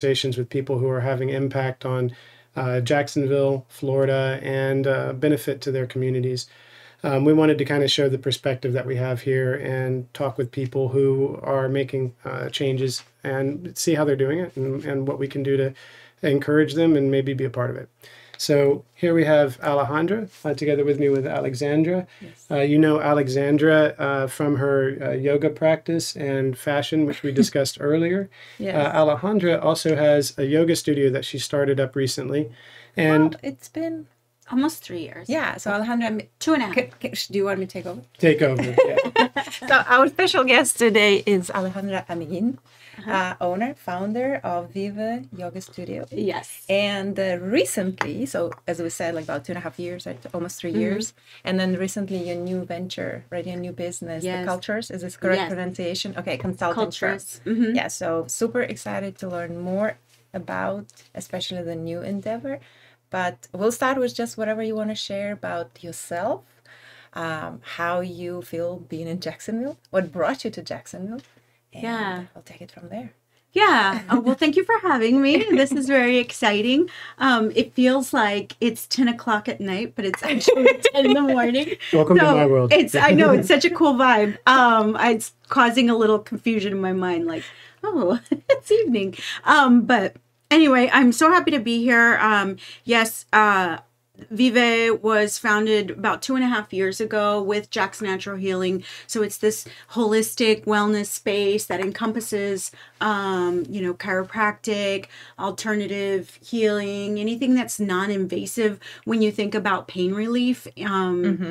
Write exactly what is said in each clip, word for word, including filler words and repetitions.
conversations with people who are having impact on uh, Jacksonville, Florida, and uh, benefit to their communities. Um, we wanted to kind of show the perspective that we have here and talk with people who are making uh, changes and see how they're doing it and, and what we can do to encourage them and maybe be a part of it. So here we have Alejandra uh, together with me with Alexandra. Yes. Uh, you know Alexandra uh, from her uh, yoga practice and fashion, which we discussed earlier. Yes. Uh, Alejandra also has a yoga studio that she started up recently. And well, it's been almost three years. Yeah, so Alejandra, two and a half. Can, can, do you want me to take over? Take over, yeah. So our special guest today is Alejandra Amegin. Uh-huh. Uh, owner, founder of Vive Yoga Studio. Yes. And uh, recently, so as we said, like about two and a half years, right, almost three mm-hmm. years. And then recently your new venture, right, your new business, yes. the Culturist, is this correct yes. pronunciation? Okay, consulting firm. Mm-hmm. Yeah, so super excited to learn more about, especially the new endeavor. But we'll start with just whatever you want to share about yourself, um, how you feel being in Jacksonville, what brought you to Jacksonville. And yeah, I'll take it from there. Yeah. Oh, well, thank you for having me. This is very exciting. Um, it feels like it's ten o'clock at night, but it's actually ten in the morning. Welcome so to my world. It's, I know, it's such a cool vibe. Um, it's causing a little confusion in my mind, like, oh, it's evening. Um, but anyway, I'm so happy to be here. Um, yes, uh, Vive was founded about two and a half years ago with Jax Natural Healing. So it's this holistic wellness space that encompasses, um, you know, chiropractic, alternative healing, anything that's non-invasive when you think about pain relief. Um, mm-hmm.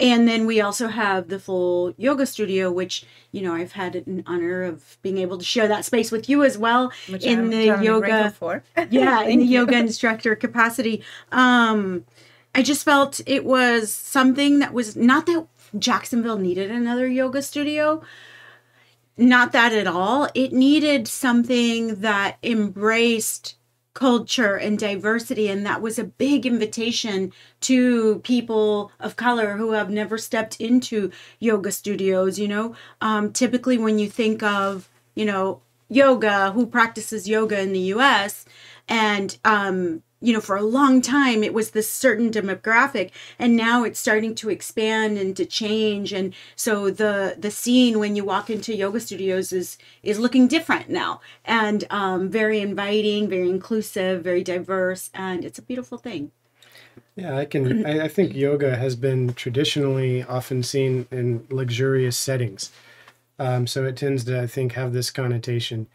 And then we also have the full yoga studio, which, you know, I've had an honor of being able to share that space with you as well, which in I'm, the yoga, for. yeah, in the you. yoga instructor capacity. Um, I just felt it was something that was not that Jacksonville needed another yoga studio, not that at all. It needed something that embraced culture and diversity, and that was a big invitation to people of color who have never stepped into yoga studios. You know, um, typically when you think of, you know, yoga, who practices yoga in the U S, and um, you know, for a long time it was this certain demographic, and now it's starting to expand and to change. And so the the scene when you walk into yoga studios is is looking different now, and um, very inviting, very inclusive, very diverse, and it's a beautiful thing. Yeah, I can. I, I think yoga has been traditionally often seen in luxurious settings, um, so it tends to, I think, have this connotation.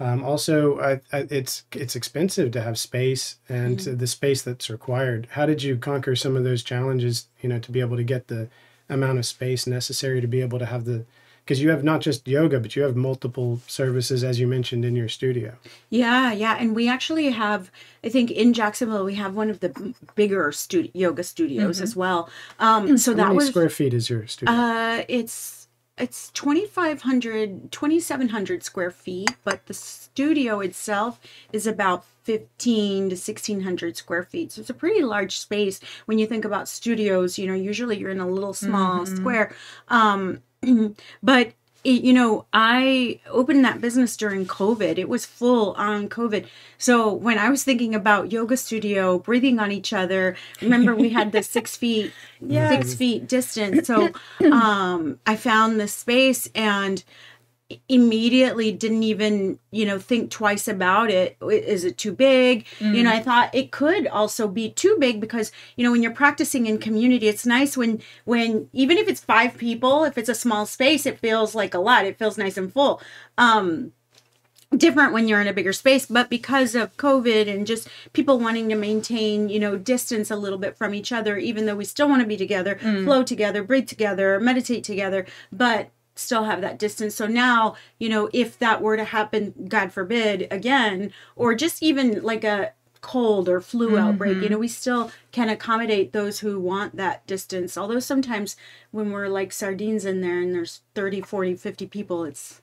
Um, also, I, I, it's it's expensive to have space and mm-hmm. the space that's required. How did you conquer some of those challenges, you know, to be able to get the amount of space necessary to be able to have the, because you have not just yoga, but you have multiple services, as you mentioned, in your studio. Yeah, yeah. And we actually have, I think in Jacksonville, we have one of the bigger studio, yoga studios mm-hmm. as well. Um, so How that many was, square feet is your studio? Uh, it's... It's twenty-five hundred, twenty-seven hundred square feet, but the studio itself is about fifteen to sixteen hundred square feet. So it's a pretty large space. When you think about studios, you know, usually you're in a little small mm-hmm. square. Um, but, it, you know, I opened that business during COVID. It was full on COVID. So when I was thinking about yoga studio, breathing on each other, remember we had the six feet, yeah. six feet distance. So um, I found this space and immediately didn't even, you know, think twice about it. Is it too big? Mm. You know, I thought it could also be too big because, you know, when you're practicing in community, it's nice when, when even if it's five people, if it's a small space, it feels like a lot. It feels nice and full. Um, different when you're in a bigger space, but because of COVID and just people wanting to maintain, you know, distance a little bit from each other, even though we still want to be together, mm. flow together, breathe together, meditate together, but still have that distance. So now, you know, if that were to happen, God forbid, again, or just even like a cold or flu mm-hmm. outbreak, you know, we still can accommodate those who want that distance. Although sometimes when we're like sardines in there and there's thirty, forty, fifty people, it's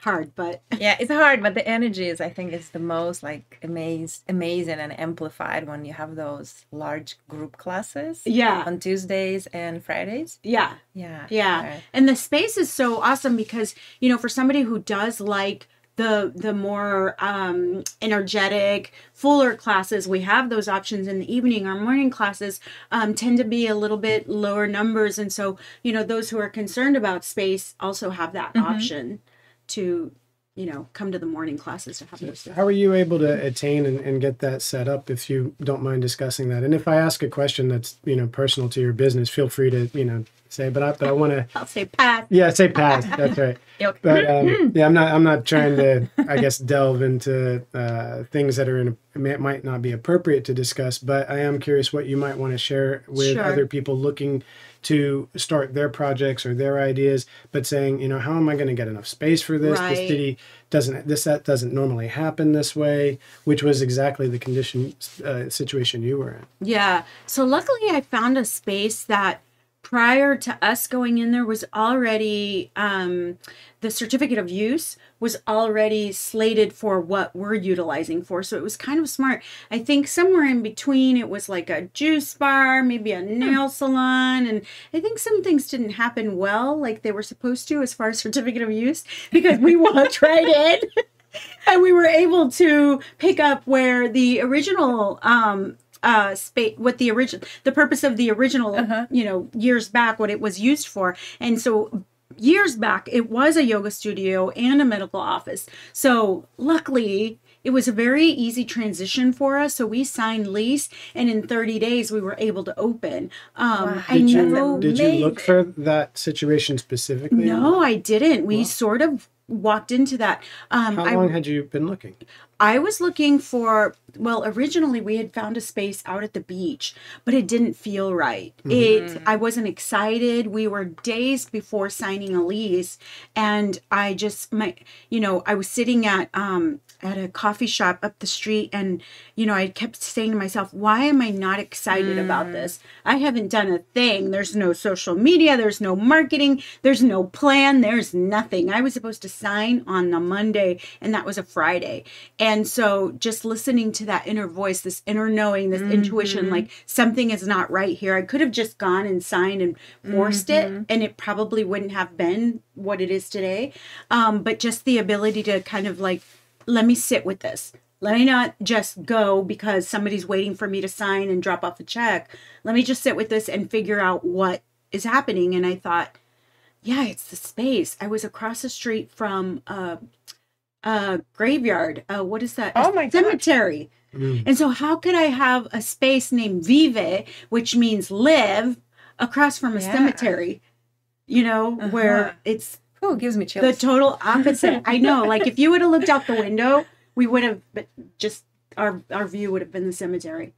hard, but yeah, it's hard, but the energy is, I think, is the most like amazed, amazing and amplified when you have those large group classes. Yeah, on Tuesdays and Fridays. Yeah, yeah, yeah. And the space is so awesome because, you know, for somebody who does like the the more um, energetic, fuller classes, we have those options in the evening. Our morning classes um, tend to be a little bit lower numbers. And so, you know, those who are concerned about space also have that mm-hmm. option to, you know, come to the morning classes to have those. How are you able to attain and, and get that set up, if you don't mind discussing that? And if I ask a question that's, you know, personal to your business, feel free to, you know, say, but I, but I want to, I'll say pass. Yeah, say pass. That's right. But um, yeah, I'm not, I'm not trying to, I guess, delve into uh, things that are in, a, might not be appropriate to discuss, but I am curious what you might want to share with sure. other people looking to start their projects or their ideas, but saying, you know, how am I going to get enough space for this? Right. The city doesn't, this, that doesn't normally happen this way, which was exactly the condition, uh, situation you were in. Yeah. So luckily I found a space that, prior to us going in there, was already, um, the certificate of use was already slated for what we're utilizing for. So it was kind of smart. I think somewhere in between, it was like a juice bar, maybe a nail salon. And I think some things didn't happen well, like they were supposed to, as far as certificate of use, because we walked right in and we were able to pick up where the original, um, uh space, what the original, the purpose of the original, uh-huh. you know, years back, what it was used for. And so years back, it was a yoga studio and a medical office. So luckily, it was a very easy transition for us. So we signed lease, and in thirty days, we were able to open. Um, wow. I did you, know did you look for that situation specifically? No, I didn't. We wow. sort of walked into that. Um, How long I, had you been looking? I was looking for, well, originally we had found a space out at the beach, but it didn't feel right. Mm-hmm. It, I wasn't excited. We were days before signing a lease, and I just, my, you know, I was sitting at, um, at a coffee shop up the street, and, you know, I kept saying to myself, why am I not excited mm. about this? I haven't done a thing. There's no social media. There's no marketing. There's no plan. There's nothing. I was supposed to sign on the Monday, and that was a Friday. And And so just listening to that inner voice, this inner knowing, this mm-hmm. intuition, like something is not right here. I could have just gone and signed and forced mm-hmm. it, and it probably wouldn't have been what it is today. Um, but just the ability to kind of like, let me sit with this. Let me not just go because somebody's waiting for me to sign and drop off a check. Let me just sit with this and figure out what is happening. And I thought, yeah, it's the space. I was across the street from uh uh graveyard, uh what is that, oh my cemetery. mm. And so how could I have a space named Vive, which means live, across from a yeah. cemetery, you know, uh-huh. where it's oh it gives me chills, the total opposite. I know, like if you would have looked out the window, we would have just, our our view would have been the cemetery.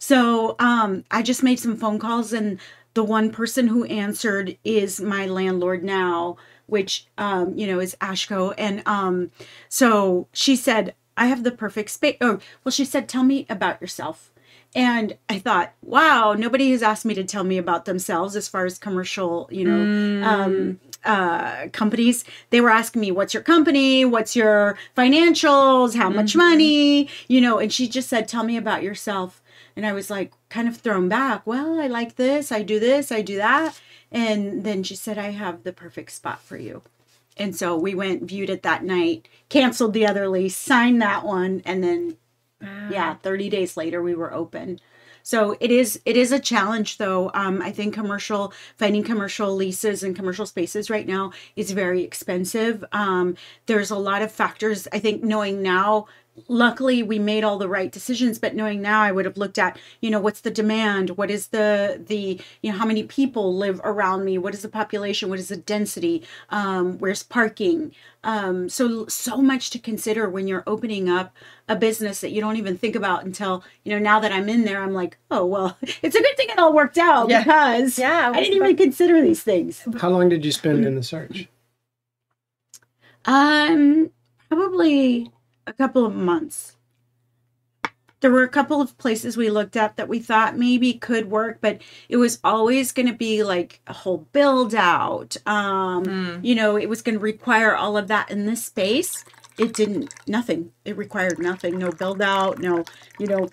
So um I just made some phone calls, and the one person who answered is my landlord now, which, um, you know, is Ashko. And um, so she said, I have the perfect space. Oh, well, she said, tell me about yourself. And I thought, wow, nobody has asked me to tell me about themselves as far as commercial, you know, mm. um, uh, companies. They were asking me, what's your company? What's your financials? How much mm-hmm. money? You know, and she just said, tell me about yourself. And I was like, kind of thrown back. Well, I like this. I do this. I do that. And then she said, I have the perfect spot for you. And so we went, viewed it that night, canceled the other lease, signed that one. And then, wow. yeah, thirty days later, we were open. So it is, it is a challenge, though. Um, I think commercial, finding commercial leases and commercial spaces right now is very expensive. Um, there's a lot of factors. I think knowing now, luckily we made all the right decisions, but knowing now, I would have looked at, you know, what's the demand? What is the, the, you know, how many people live around me? What is the population? What is the density? Um, where's parking? Um, so, so much to consider when you're opening up a business that you don't even think about until, you know, now that I'm in there, I'm like, oh, well, it's a good thing it all worked out yeah. because yeah, I, I didn't even consider these things. How long did you spend in the search? Um, probably... a couple of months. There were a couple of places we looked at that we thought maybe could work, but it was always going to be like a whole build out. Um, mm. You know, it was going to require all of that in this space. It didn't, nothing. It required nothing. No build out. No, you know,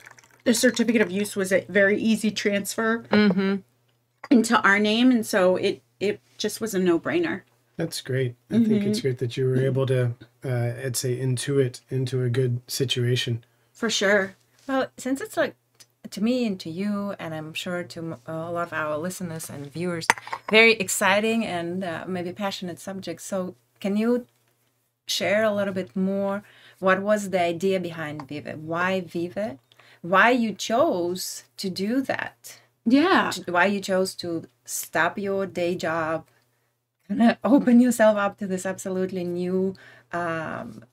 the certificate of use was a very easy transfer mm-hmm. into our name. And so it, it just was a no brainer. That's great. I mm-hmm. think it's great that you were able to uh, I'd say intuit into a good situation. For sure. Well, since it's like, to me and to you, and I'm sure to a lot of our listeners and viewers, very exciting and uh, maybe passionate subject. So can you share a little bit more? What was the idea behind Vive? Why Vive? Why you chose to do that? Yeah. Why you chose to stop your day job and open yourself up to this absolutely new um,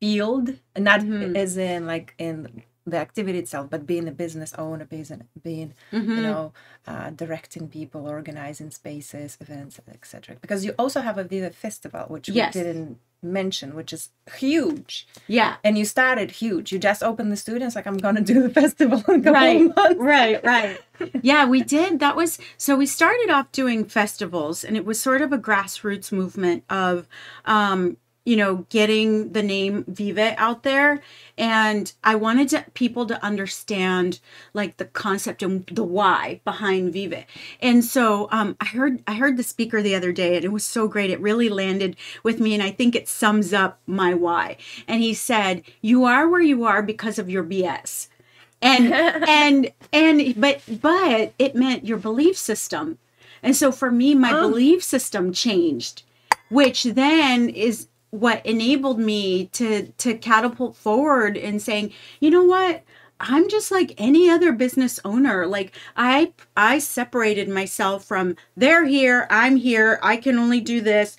field, not mm-hmm. as in like in the activity itself, but being a business owner, being, being mm-hmm. you know, uh, directing people, organizing spaces, events, et cetera. Because you also have a Vive Festival, which yes. we didn't mention, which is huge. Yeah. And you started huge. You just opened the studio. It's like, I'm going to do the festival in a couple right. of months. Right, right. Yeah, we did. That was, so we started off doing festivals, and it was sort of a grassroots movement of, um, you know, getting the name Vive out there. And I wanted to, people to understand like the concept and the why behind Vive. And so um, I heard I heard the speaker the other day, and it was so great. It really landed with me, and I think it sums up my why. And he said, "You are where you are because of your B S." And and and but but it meant your belief system. And so for me, my oh. belief system changed, which then is what enabled me to to catapult forward and saying, you know what, I'm just like any other business owner. Like I I separated myself from they're here, I'm here, I can only do this.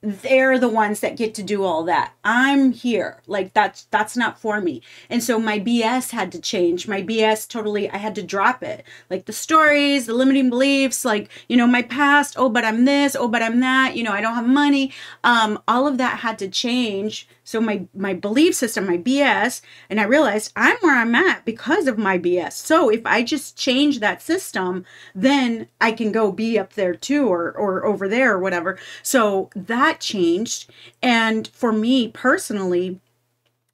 They're the ones that get to do all that. I'm here. Like that's that's not for me. And so my B S had to change. My B S totally, I had to drop it. Like the stories, the limiting beliefs, like, you know, my past, oh, but I'm this, oh, but I'm that, you know, I don't have money. Um, all of that had to change. So my, my belief system, my B S, and I realized I'm where I'm at because of my B S. So if I just change that system, then I can go be up there too, or or over there or whatever. So that changed, and for me personally,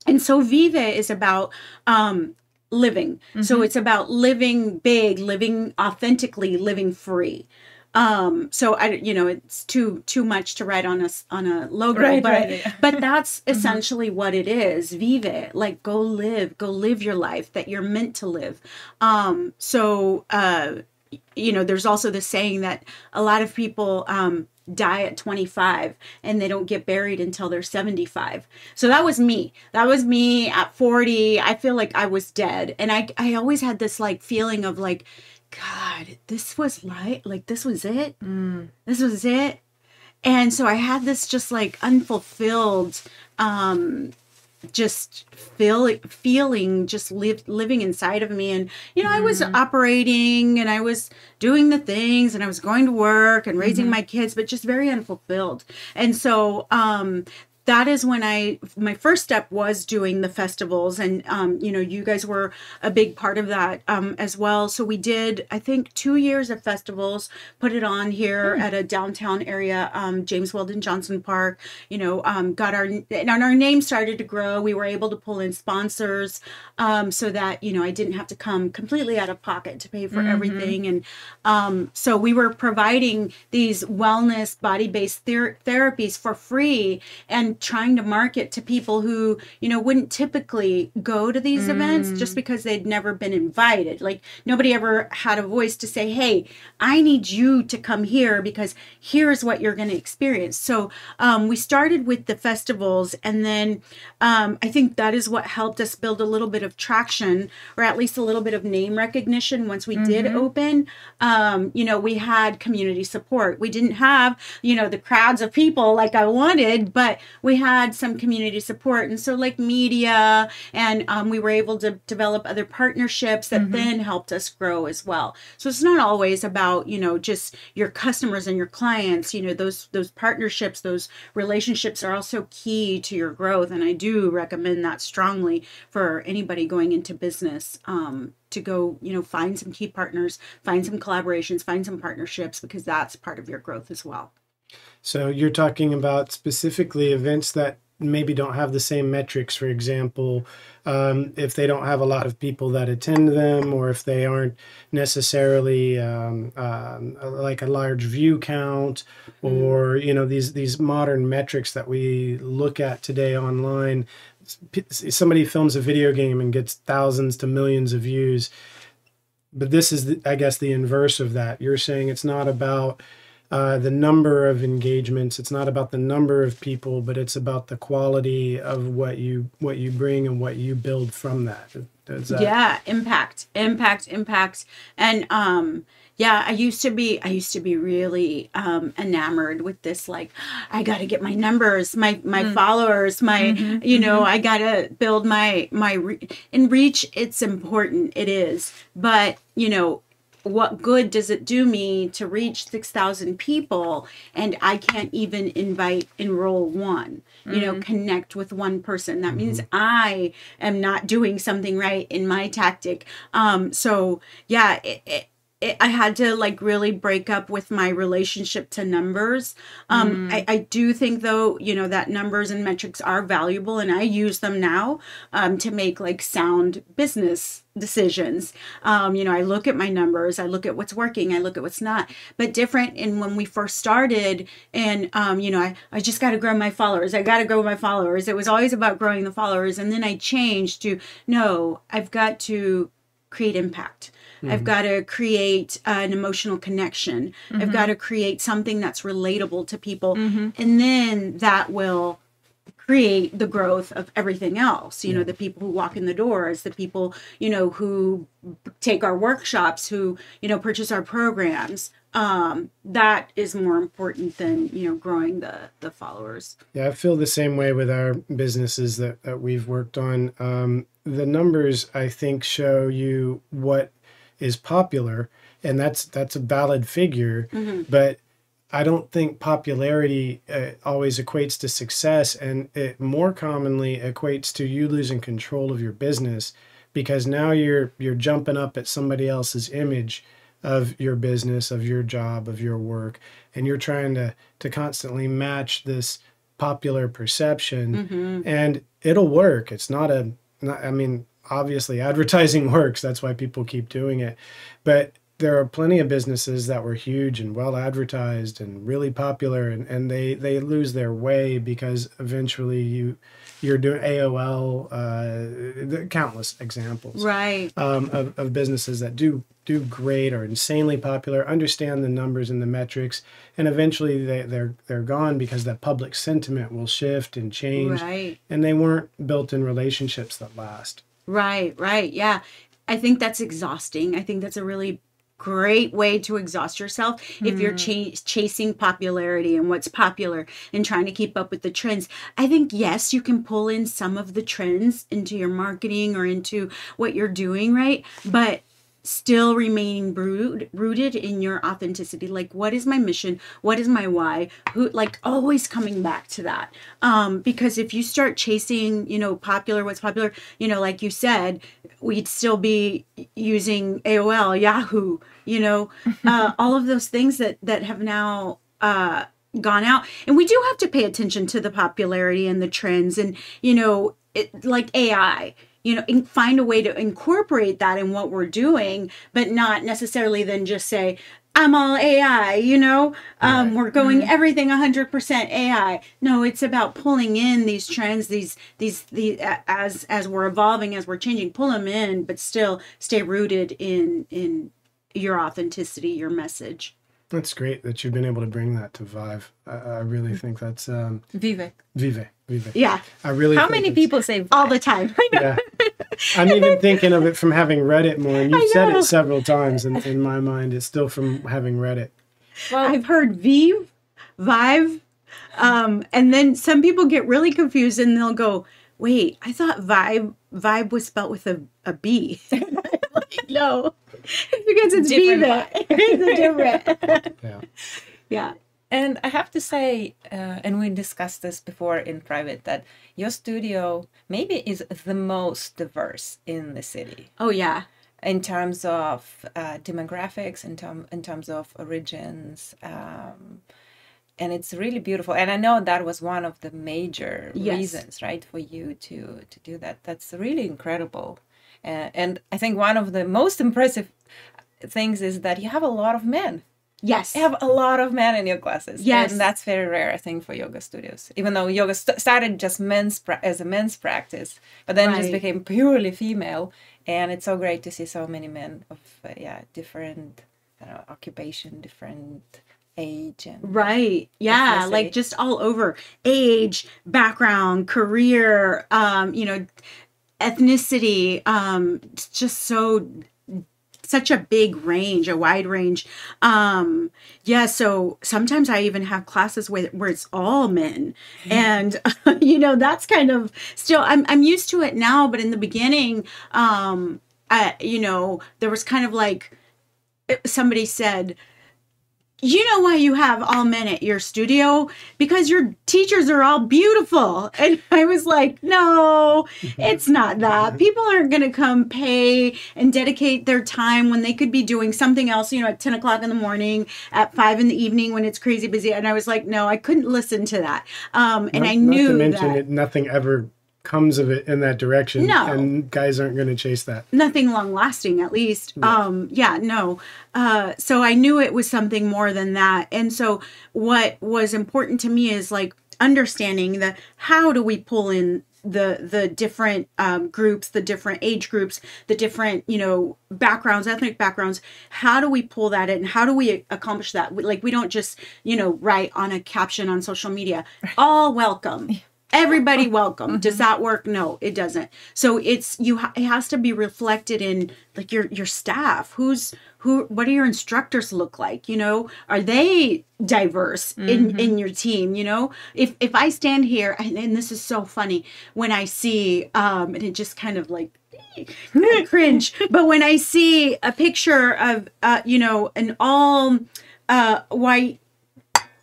and so Vive is about um living. Mm-hmm. So it's about living big, living authentically, living free. Um so I, you know, it's too too much to write on a on a logo, right, but right, yeah. but that's essentially mm-hmm. what it is. Vive, like go live, go live your life that you're meant to live. Um so uh you know, there's also the saying that a lot of people um die at twenty-five and they don't get buried until they're seventy-five. So that was me. That was me at forty. I feel like I was dead. And I, I always had this like feeling of like, God, this was right. Like this was it. Mm. This was it. And so I had this just like unfulfilled, um, just feel, feeling, just live, living inside of me. And, you know, mm-hmm. I was operating and I was doing the things and I was going to work and raising mm-hmm. my kids, but just very unfulfilled. And so um, that is when I, my first step was doing the festivals. And, um, you know, you guys were a big part of that um, as well. So we did, I think, two years of festivals, put it on here mm. at a downtown area, um, James Weldon Johnson Park, you know, um, got our, and our name started to grow. We were able to pull in sponsors um, so that, you know, I didn't have to come completely out of pocket to pay for mm-hmm. everything. And um, so we were providing these wellness body-based ther- therapies for free and trying to market to people who, you know, wouldn't typically go to these mm. events just because they'd never been invited. Like nobody ever had a voice to say, hey, I need you to come here because here's what you're going to experience. So um, we started with the festivals, and then um, I think that is what helped us build a little bit of traction, or at least a little bit of name recognition. Once we mm-hmm. did open, um, you know, we had community support. We didn't have, you know, the crowds of people like I wanted, but we had some community support, and so like media, and um, we were able to develop other partnerships that mm-hmm. then helped us grow as well. So it's not always about, you know, just your customers and your clients. You know, those those partnerships, those relationships are also key to your growth, and I do recommend that strongly for anybody going into business. Um, to go, you know, find some key partners, find some collaborations, find some partnerships, because that's part of your growth as well. So you're talking about specifically events that maybe don't have the same metrics, for example, um, if they don't have a lot of people that attend them, or if they aren't necessarily um, um, like a large view count, or, you know, these, these modern metrics that we look at today online. Somebody films a video game and gets thousands to millions of views. But this is, the, I guess, the inverse of that. You're saying it's not about Uh, the number of engagements, it's not about the number of people, but it's about the quality of what you what you bring and what you build from that. Is that... Yeah, impact, impact, impact. And um, yeah, I used to be, I used to be really um, enamored with this, like, I got to get my numbers, my my mm. followers, my, mm-hmm, you know, mm-hmm. I got to build my, my re- and reach. It's important, it is. But, you know, what good does it do me to reach six thousand people and I can't even invite, enroll one, you mm-hmm. know, connect with one person? That mm-hmm. means I am not doing something right in my tactic. Um, so yeah, it, it, it, I had to like really break up with my relationship to numbers. Um, mm-hmm. I, I do think though, you know, that numbers and metrics are valuable, and I use them now um, to make like sound business decisions. Um, you know, I look at my numbers, I look at what's working, I look at what's not, but different. And when we first started, and, um, you know, I, I just got to grow my followers. I got to grow my followers. It was always about growing the followers. And then I changed to, no, I've got to create impact. Mm-hmm. I've got to create uh, an emotional connection. Mm-hmm. I've got to create something that's relatable to people. Mm-hmm. And then that will create the growth of everything else. You yeah. know, the people who walk in the doors, the people, you know, who take our workshops, who, you know, purchase our programs. Um, that is more important than, you know, growing the, the followers. Yeah, I feel the same way with our businesses that, that we've worked on. Um, the numbers, I think, show you what is popular, and that's, that's a valid figure, mm-hmm. but I don't think popularity uh, always equates to success, and it more commonly equates to you losing control of your business, because now you're you're jumping up at somebody else's image of your business, of your job, of your work, and you're trying to to constantly match this popular perception, mm-hmm. and it'll work. It's not a, not, I mean, obviously advertising works. That's why people keep doing it, but there are plenty of businesses that were huge and well advertised and really popular, and, and they, they lose their way because eventually you, you're doing A O L, uh, the countless examples, right. um, of, of businesses that do, do great, are insanely popular, understand the numbers and the metrics, and eventually they, they're, they're gone because that public sentiment will shift and change, right. and they weren't built in relationships that last. Right, right, yeah. I think that's exhausting. I think that's a really great way to exhaust yourself mm. if you're ch chasing popularity and what's popular and trying to keep up with the trends. I think, yes, you can pull in some of the trends into your marketing or into what you're doing, right? But still remaining brood, rooted in your authenticity. Like, what is my mission? What is my why? Who, like, always coming back to that. Um, because if you start chasing, you know, popular, what's popular, you know, like you said, we'd still be using A O L, Yahoo, you know, uh, all of those things that, that have now, uh, gone out. And we do have to pay attention to the popularity and the trends and, you know, it, like A I, you know, and find a way to incorporate that in what we're doing, but not necessarily then just say, I'm all A I, you know, um, right. we're going mm-hmm. everything one hundred percent A I. No, it's about pulling in these trends, these, these, these, as, as we're evolving, as we're changing, pull them in, but still stay rooted in, in your authenticity, your message. That's great that you've been able to bring that to Vive. I, I really think that's... Um, Vive. Vive. Vive. Yeah. I really How many people say Vive? All the time? I know. Yeah. I'm even thinking of it from having read it more, and you've said it several times, and in my mind, it's still from having read it. Well, I've heard Vive, Vive, um, and then some people get really confused, and they'll go, wait, I thought Vive, Vive was spelt with a, a B. Like, no. Because it's different. It's a different. Yeah. Yeah. And I have to say, uh, and we discussed this before in private, that your studio maybe is the most diverse in the city. Oh, yeah. In terms of uh, demographics, in, term, in terms of origins, um, And it's really beautiful. And I know that was one of the major yes. reasons, right, for you to, to do that. That's really incredible. Uh, and I think one of the most impressive things is that you have a lot of men. Yes. You have a lot of men in your classes. Yes. And that's very rare, I think, for yoga studios. Even though yoga st started just men's pra as a men's practice, but then right. it just became purely female. And it's so great to see so many men of, uh, yeah, different I don't know, occupation, different... age and right yeah like just all over, age, background, career, um you know, ethnicity, um it's just so such a big range, a wide range. Um yeah so sometimes I even have classes where, where it's all men, and you know, that's kind of still I'm, I'm used to it now, but in the beginning, um I, you know, there was kind of like somebody said, you know why you have all men at your studio? Because your teachers are all beautiful. And I was like, no, it's not that. People aren't going to come pay and dedicate their time when they could be doing something else, you know, at ten o'clock in the morning, at five in the evening when it's crazy busy. And I was like, no, I couldn't listen to that. Um, and not, I knew not to mention that it, nothing ever comes of it in that direction. No. And guys aren't going to chase that. Nothing long lasting, at least. Yeah. Um, yeah, no. Uh, so I knew it was something more than that. And so what was important to me is like understanding the, how do we pull in the, the different um, groups, the different age groups, the different, you know, backgrounds, ethnic backgrounds, how do we pull that in? How do we accomplish that? Like, we don't just, you know, write on a caption on social media, all welcome. Yeah. Everybody welcome. Mm-hmm. Does that work? No, it doesn't. So it's you. Ha it has to be reflected in like your your staff. Who's who? What do your instructors look like? You know, are they diverse mm-hmm. in in your team? You know, if if I stand here and, and this is so funny when I see um and it just kind of like cringe. But when I see a picture of uh you know an all uh white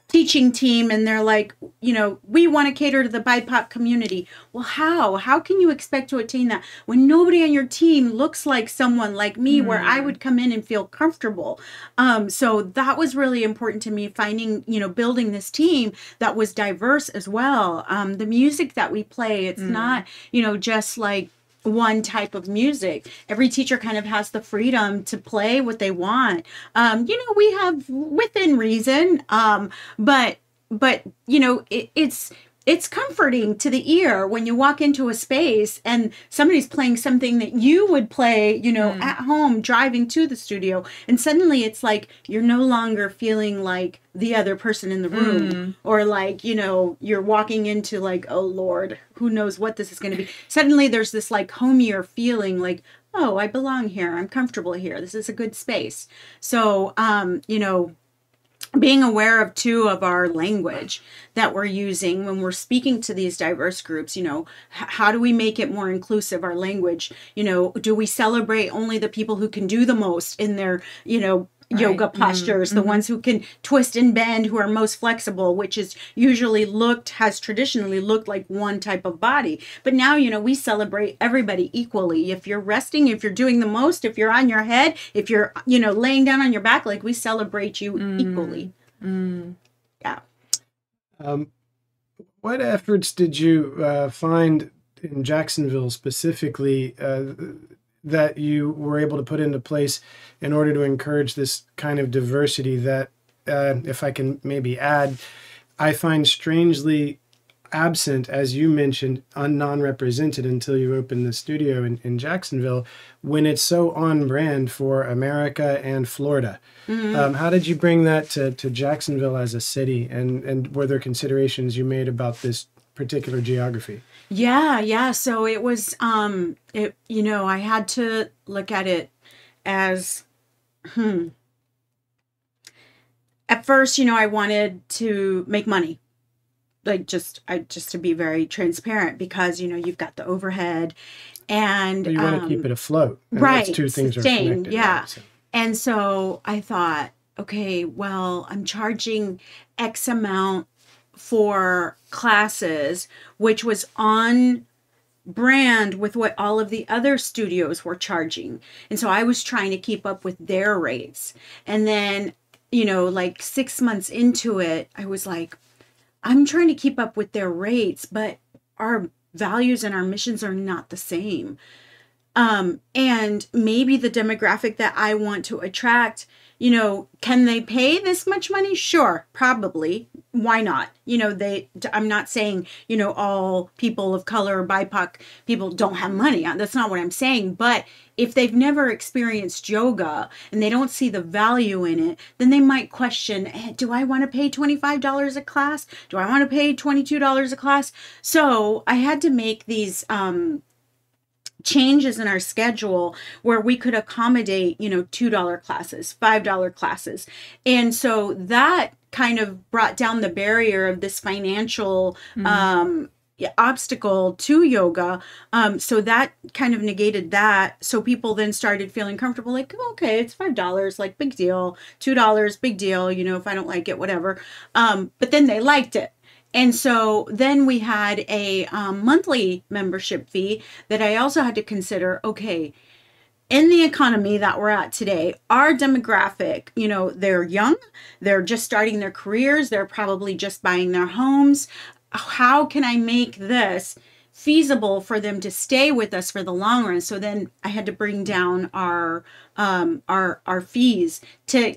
teaching team and they're like, you know, we want to cater to the B I P O C community. Well, how? How can you expect to attain that when nobody on your team looks like someone like me mm. where I would come in and feel comfortable? Um, so that was really important to me, finding, you know, building this team that was diverse as well. Um, the music that we play, it's mm. not, you know, just like one type of music. Every teacher kind of has the freedom to play what they want. Um, you know, we have within reason, um, but, but, you know, it, it's, it's comforting to the ear when you walk into a space and somebody's playing something that you would play, you know, mm. at home, driving to the studio. And suddenly it's like, you're no longer feeling like the other person in the room mm. or like, you know, you're walking into like, oh Lord, who knows what this is going to be. Suddenly there's this like homier feeling like, oh, I belong here. I'm comfortable here. This is a good space. So, um, you know, being aware of too of our language that we're using when we're speaking to these diverse groups, you know, how do we make it more inclusive, our language? You know, do we celebrate only the people who can do the most in their, you know, right. yoga postures, mm-hmm. the ones who can twist and bend, who are most flexible, which is usually looked, has traditionally looked like one type of body. But now, you know, we celebrate everybody equally. If you're resting, if you're doing the most, if you're on your head, if you're, you know, laying down on your back, like we celebrate you mm. equally. Mm. Yeah. Um, what efforts did you uh, find in Jacksonville specifically uh, that you were able to put into place in order to encourage this kind of diversity that, uh, if I can maybe add, I find strangely absent, as you mentioned, un non-represented until you opened the studio in, in Jacksonville, when it's so on brand for America and Florida. Mm-hmm. um, how did you bring that to, to Jacksonville as a city, and, and were there considerations you made about this particular geography? Yeah, yeah. So it was, um, it, you know, I had to look at it as, hmm. At first, you know, I wanted to make money. Like just, I just to be very transparent, because, you know, you've got the overhead and but you want um, to keep it afloat. And right. Those two things are connected. Yeah. Right, so. And so I thought, okay, well, I'm charging X amount for classes, which was on brand with what all of the other studios were charging. And so I was trying to keep up with their rates. And then you know, like six months into it, I was like, I'm trying to keep up with their rates, but our values and our missions are not the same. Um, and maybe the demographic that I want to attract, you know, can they pay this much money? Sure, probably. Why not? You know, they, I'm not saying, you know, all people of color, B I P O C people don't have money. That's not what I'm saying. But if they've never experienced yoga and they don't see the value in it, then they might question, hey, do I want to pay twenty-five dollars a class? Do I want to pay twenty-two dollars a class? So I had to make these, um, changes in our schedule where we could accommodate, you know, two dollar classes, five dollar classes. And so that kind of brought down the barrier of this financial mm-hmm. um, obstacle to yoga. Um, so that kind of negated that. So people then started feeling comfortable, like, okay, it's five dollars, like big deal, two dollars, big deal, you know, if I don't like it, whatever. Um, but then they liked it. And so then we had a um, monthly membership fee that I also had to consider, okay, in the economy that we're at today, our demographic, you know, they're young, they're just starting their careers, they're probably just buying their homes. How can I make this feasible for them to stay with us for the long run? So then I had to bring down our um, our our fees to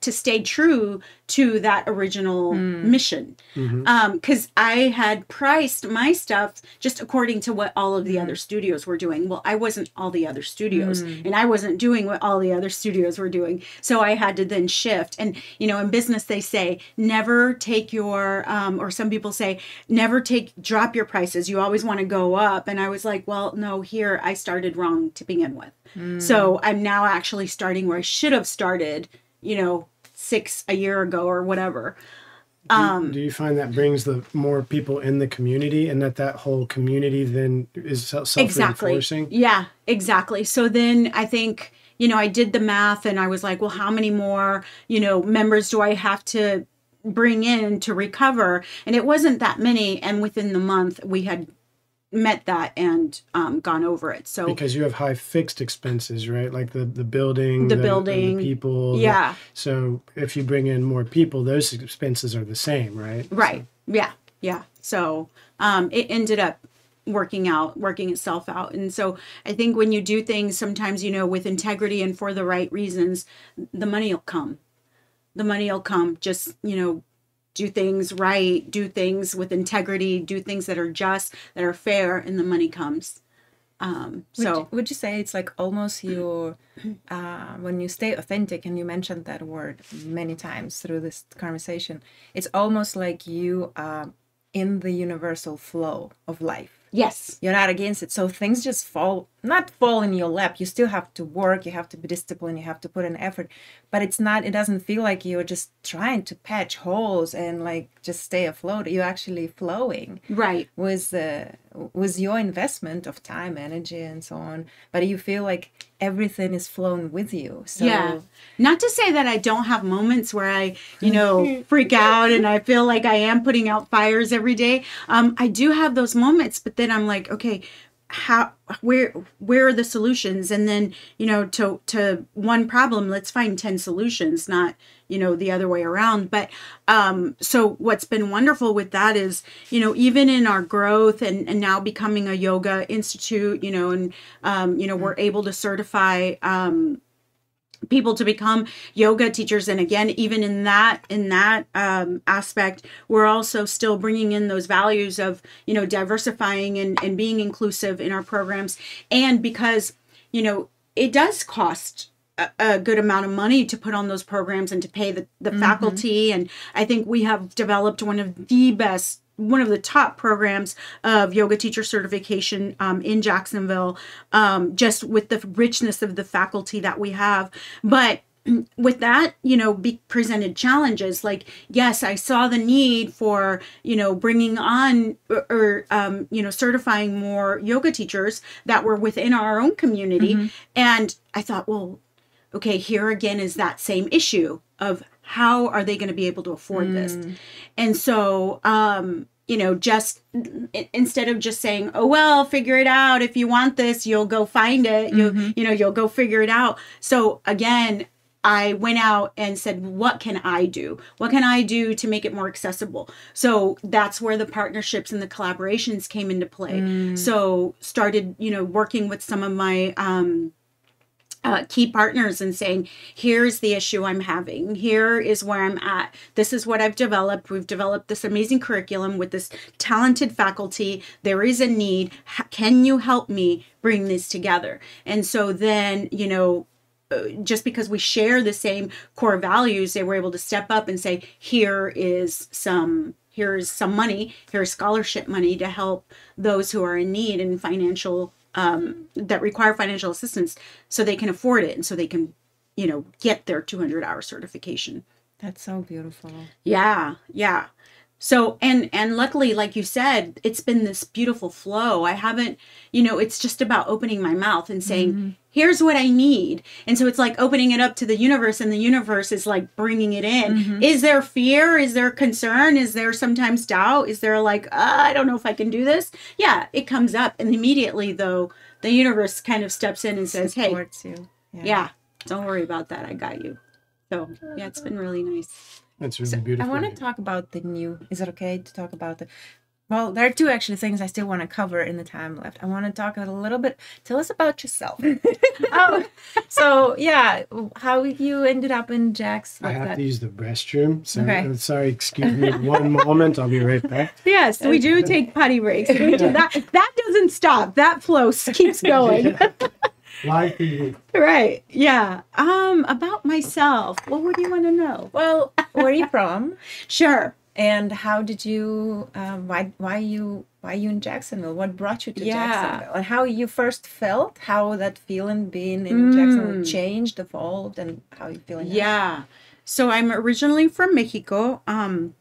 to stay true to that original mm. mission, mm-hmm. um, because I had priced my stuff just according to what all of the mm. other studios were doing. Well, I wasn't all the other studios, mm. and I wasn't doing what all the other studios were doing. So I had to then shift. And you know, in business they say never take your, um, or some people say never take drop your prices. You always want to go up. And I was like, well, no, here I started wrong to begin with. Mm. So I'm now actually starting where I should have started, you know, six a year ago or whatever. Um, do, do you find that brings the more people in the community, and that that whole community then is self-reinforcing? Exactly. Yeah, exactly. So then I think, you know, I did the math and I was like, well, how many more, you know, members do I have to bring in to recover? And it wasn't that many. And within the month we had met that and um, gone over it. So because you have high fixed expenses, right? Like the the building, the, the building, the people. Yeah. The, so if you bring in more people, those expenses are the same, right? Right. So. Yeah. Yeah. So um, it ended up working out, working itself out. And so I think when you do things, sometimes, you know, with integrity and for the right reasons, the money will come. The money will come. Just, you know, do things right, do things with integrity, do things that are just, that are fair, and the money comes. Um, so would, would you say it's like almost your, uh, when you stay authentic, and you mentioned that word many times through this conversation, it's almost like you are uh, in the universal flow of life. Yes. You're not against it. So things just fall, not fall in your lap. You still have to work. You have to be disciplined. You have to put in effort, but it's not, it doesn't feel like you're just trying to patch holes and like just stay afloat. You're actually flowing. Right. With, uh, with your investment of time, energy, and so on. But you feel like everything is flowing with you. So yeah. Not to say that I don't have moments where I, you know, freak out and I feel like I am putting out fires every day. Um, I do have those moments, but then I'm like, okay, how, where, where are the solutions? And then, you know, to, to one problem, let's find ten solutions, not, you know, the other way around. But, um, so what's been wonderful with that is, you know, even in our growth and, and now becoming a yoga institute, you know, and, um, you know, we're able to certify, um, people to become yoga teachers. And again, even in that, in that um, aspect, we're also still bringing in those values of, you know, diversifying and, and being inclusive in our programs. And because, you know, it does cost a, a good amount of money to put on those programs and to pay the, the mm-hmm. faculty. And I think we have developed one of the best, one of the top programs of yoga teacher certification um, in Jacksonville, um, just with the richness of the faculty that we have. But with that, you know, be presented challenges like, yes, I saw the need for, you know, bringing on or, or um, you know, certifying more yoga teachers that were within our own community. Mm-hmm. And I thought, well, okay, here again is that same issue of how are they going to be able to afford mm. this? And so, um, you know, just instead of just saying, oh, well, figure it out. If you want this, you'll go find it. Mm-hmm. You'll, you know, you'll go figure it out. So again, I went out and said, what can I do? What can I do to make it more accessible? So that's where the partnerships and the collaborations came into play. Mm. So started, you know, working with some of my um, uh, key partners and saying, here's the issue I'm having. Here is where I'm at. This is what I've developed. We've developed this amazing curriculum with this talented faculty. There is a need. Can you help me bring this together? And so then, you know, just because we share the same core values, they were able to step up and say, here is some, here's some money, here's scholarship money to help those who are in need and financial, um, that require financial assistance, so they can afford it. And so they can, you know, get their two hundred hour certification. That's so beautiful. Yeah. Yeah. So, and, and luckily, like you said, it's been this beautiful flow. I haven't, you know, it's just about opening my mouth and saying, mm-hmm. here's what I need. And so it's like opening it up to the universe, and the universe is like bringing it in. Mm-hmm. Is there fear? Is there concern? Is there sometimes doubt? Is there like, uh, I don't know if I can do this? Yeah, it comes up. And immediately, though, the universe kind of steps in and says, hey, you. Yeah. yeah, don't worry about that. I got you. So yeah, it's been really nice. That's really so beautiful. I want to talk about the new, is it okay to talk about the, well, there are two actually things I still want to cover in the time left. I want to talk a little bit. Tell us about yourself. oh, so yeah, how you ended up in Jax. Like I have that. to use the restroom. So okay. I'm sorry, excuse me one moment. I'll be right back. Yes, we do take potty breaks. We do that. That doesn't stop. That flow keeps going. Live T V. Right. Yeah. Um. About myself. Well, what do you want to know? Well, where are you from? Sure. And how did you, um, why, why you, why you in Jacksonville? What brought you to yeah. Jacksonville? And how you first felt, how that feeling being in mm. Jacksonville changed, evolved, and how you feeling? Yeah. Now. So I'm originally from Mexico. Um,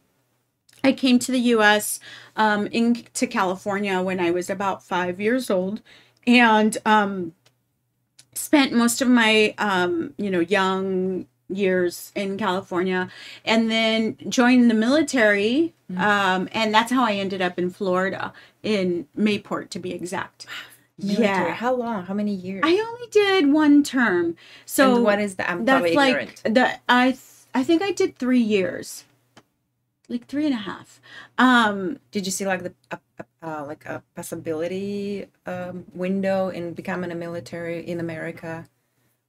I came to the U S um, in, to California when I was about five years old, and um, spent most of my, um, you know, young years in California, and then joined the military. Mm-hmm. Um, and that's how I ended up in Florida, in Mayport to be exact. Military. Yeah. How long? How many years? I only did one term. So and what is the, I'm that's like ignorant. the, I, th I think I did three years, like three and a half. Um, did you see like the, uh, uh, like a possibility, um, window in becoming a military in America?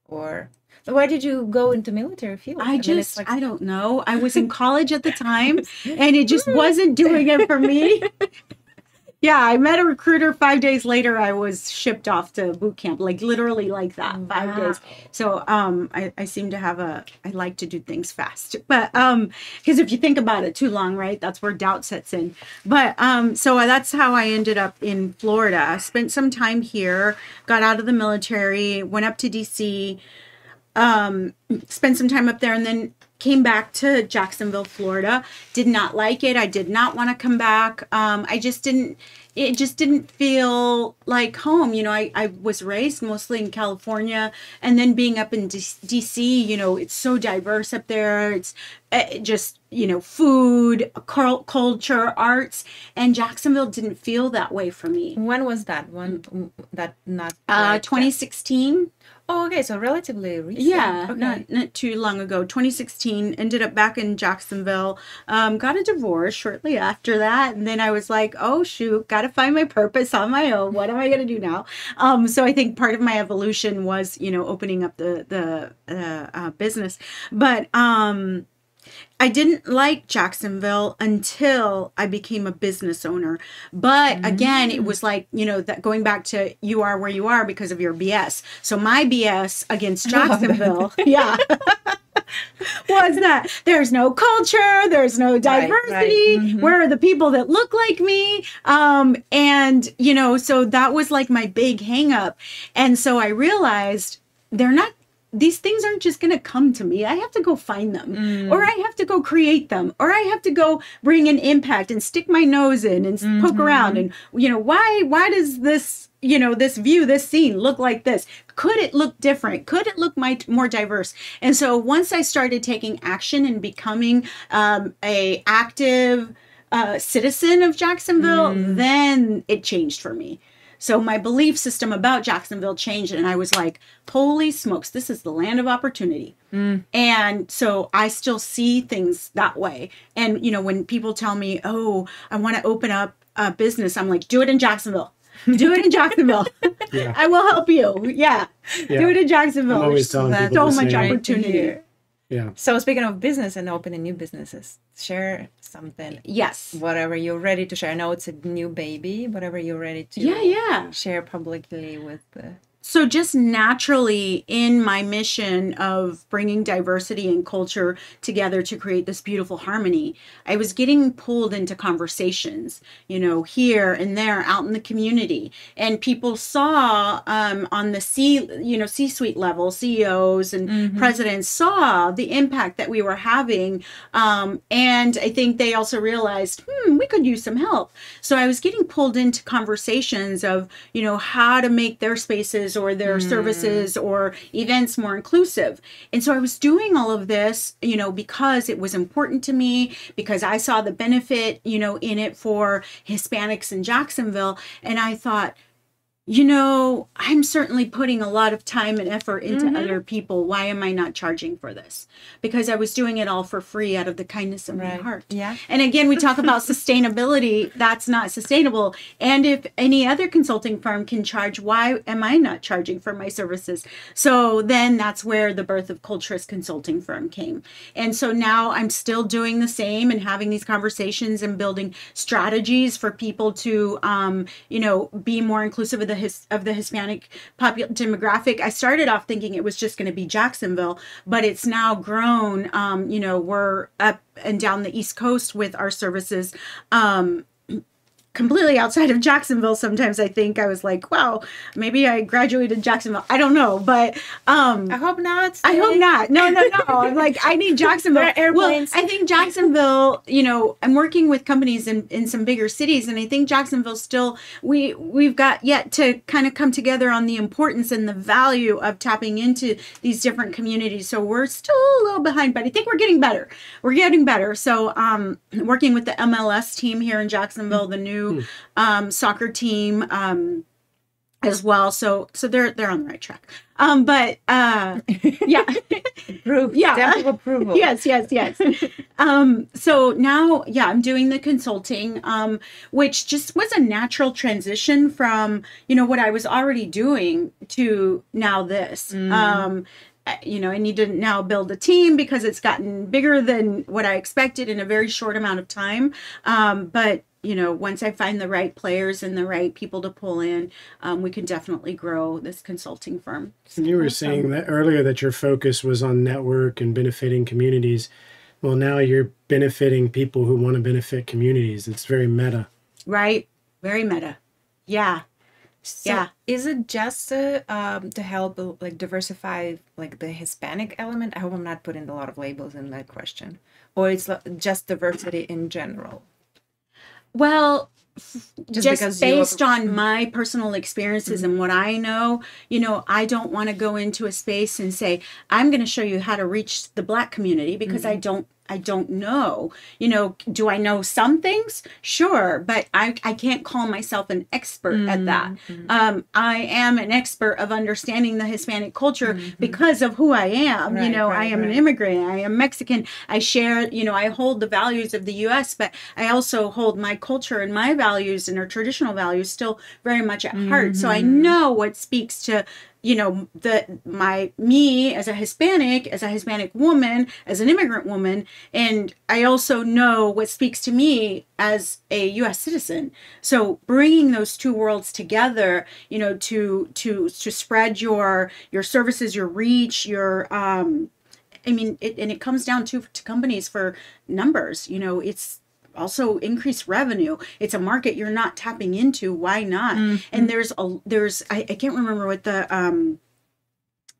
Or why did you go into military field? I, I just, mean, like... I don't know. I was in college at the time, and it just wasn't doing it for me. Yeah, I met a recruiter. Five days later, I was shipped off to boot camp, like literally like that, wow. five days. So um, I, I seem to have a, I like to do things fast. But um, because if you think about it too long, right, that's where doubt sets in. But um, so that's how I ended up in Florida. I spent some time here, got out of the military, went up to D C, um, spent some time up there, and then came back to Jacksonville, Florida. Did not like it. I did not want to come back. Um, I just didn't, it just didn't feel like home. You know, I, I was raised mostly in California, and then being up in D C, you know, it's so diverse up there. It's just, you know, food, culture, arts, and Jacksonville didn't feel that way for me. When was that one? That not uh, twenty sixteen. Oh, okay. So relatively recent. Yeah, okay. not, not too long ago. twenty sixteen, ended up back in Jacksonville, um, got a divorce shortly after that. And then I was like, oh, shoot, got to find my purpose on my own. What am I going to do now? Um, so I think part of my evolution was, you know, opening up the, the uh, uh, business. But um, I didn't like Jacksonville until I became a business owner. But mm-hmm. again, it was like, you know, that going back to you are where you are because of your B S. So my B S against Jacksonville, yeah, was that there's no culture, there's no diversity. Right, right. Mm-hmm. Where are the people that look like me? Um, and, you know, so that was like my big hang up. And so I realized they're not these things aren't just going to come to me. I have to go find them, mm. or I have to go create them, or I have to go bring an impact and stick my nose in and mm-hmm. poke around. And, you know, why, why does this, you know, this view, this scene look like this? Could it look different? Could it look my, more diverse? And so once I started taking action and becoming um, a active uh, citizen of Jacksonville, mm. then it changed for me. So my belief system about Jacksonville changed, and I was like, holy smokes, this is the land of opportunity. Mm. And so I still see things that way. And, you know, when people tell me, oh, I want to open up a business, I'm like, do it in Jacksonville. Do it in Jacksonville. Yeah. I will help you. Yeah. yeah. Do it in Jacksonville. I'm always telling people so much opportunity. Yeah. So speaking of business and opening new businesses, share something. Yes. Whatever you're ready to share. I know it's a new baby, whatever you're ready to yeah, yeah. share publicly with the... So just naturally in my mission of bringing diversity and culture together to create this beautiful harmony, I was getting pulled into conversations, you know, here and there out in the community. And people saw um, on the C, you know, C-suite level, C E Os and mm-hmm. presidents saw the impact that we were having. Um, and I think they also realized, hmm, we could use some help. So I was getting pulled into conversations of, you know, how to make their spaces or their mm. services or events more inclusive. And so I was doing all of this, you know, because it was important to me, because I saw the benefit, you know, in it for Hispanics in Jacksonville. And I thought, you know, I'm certainly putting a lot of time and effort into mm-hmm. other people. Why am I not charging for this? Because I was doing it all for free out of the kindness of right. my heart. Yeah. And again, we talk about sustainability. That's not sustainable. And if any other consulting firm can charge, why am I not charging for my services? So then that's where the birth of Culturist Consulting Firm came. And so now I'm still doing the same and having these conversations and building strategies for people to, um, you know, be more inclusive of the His, of the Hispanic population demographic. I started off thinking it was just going to be Jacksonville, but it's now grown. Um, you know, we're up and down the East Coast with our services. Um, completely outside of Jacksonville. Sometimes I think I was like, wow, maybe I graduated Jacksonville. I don't know, but um, I hope not. Steve. I hope not. No, no, no. I'm like, I need Jacksonville. There are airplanes. Well, I think Jacksonville, you know, I'm working with companies in, in some bigger cities, and I think Jacksonville still, we, we've got yet to kind of come together on the importance and the value of tapping into these different communities. So we're still a little behind, but I think we're getting better. We're getting better. So um, working with the M L S team here in Jacksonville, the new Um, soccer team um, as well, so so they're they're on the right track. Um, but uh, yeah, approval, yeah, stamp of approval. Yes, yes, yes. um, so now, yeah, I'm doing the consulting, um, which just was a natural transition from you know what I was already doing to now this. Mm. Um, you know, I need to now build a team because it's gotten bigger than what I expected in a very short amount of time. Um, but you know, once I find the right players and the right people to pull in, um, we can definitely grow this consulting firm. And you were awesome. saying that earlier that your focus was on network and benefiting communities. Well, now you're benefiting people who want to benefit communities. It's very meta. Right. Very meta. Yeah. So yeah. Is it just uh, um, to help like diversify like the Hispanic element? I hope I'm not putting a lot of labels in that question. Or it's just diversity in general? Well, just, just based on my personal experiences mm-hmm. and what I know, you know, I don't want to go into a space and say, I'm going to show you how to reach the Black community because mm-hmm. I don't I don't know. You know, do I know some things? Sure, but I, I can't call myself an expert mm-hmm. at that. Um, I am an expert of understanding the Hispanic culture mm-hmm. because of who I am. Right, you know, right, I am right. an immigrant. I am Mexican. I share, you know, I hold the values of the U S, but I also hold my culture and my values and our traditional values still very much at mm-hmm. heart. So I know what speaks to you know, the, my, me as a Hispanic, as a Hispanic woman, as an immigrant woman. And I also know what speaks to me as a U S citizen. So bringing those two worlds together, you know, to, to, to spread your, your services, your reach, your, um, I mean, it, and it comes down to, to companies for numbers, you know, it's, also increase revenue. It's a market you're not tapping into. Why not? Mm-hmm. And there's a there's I, I can't remember what the um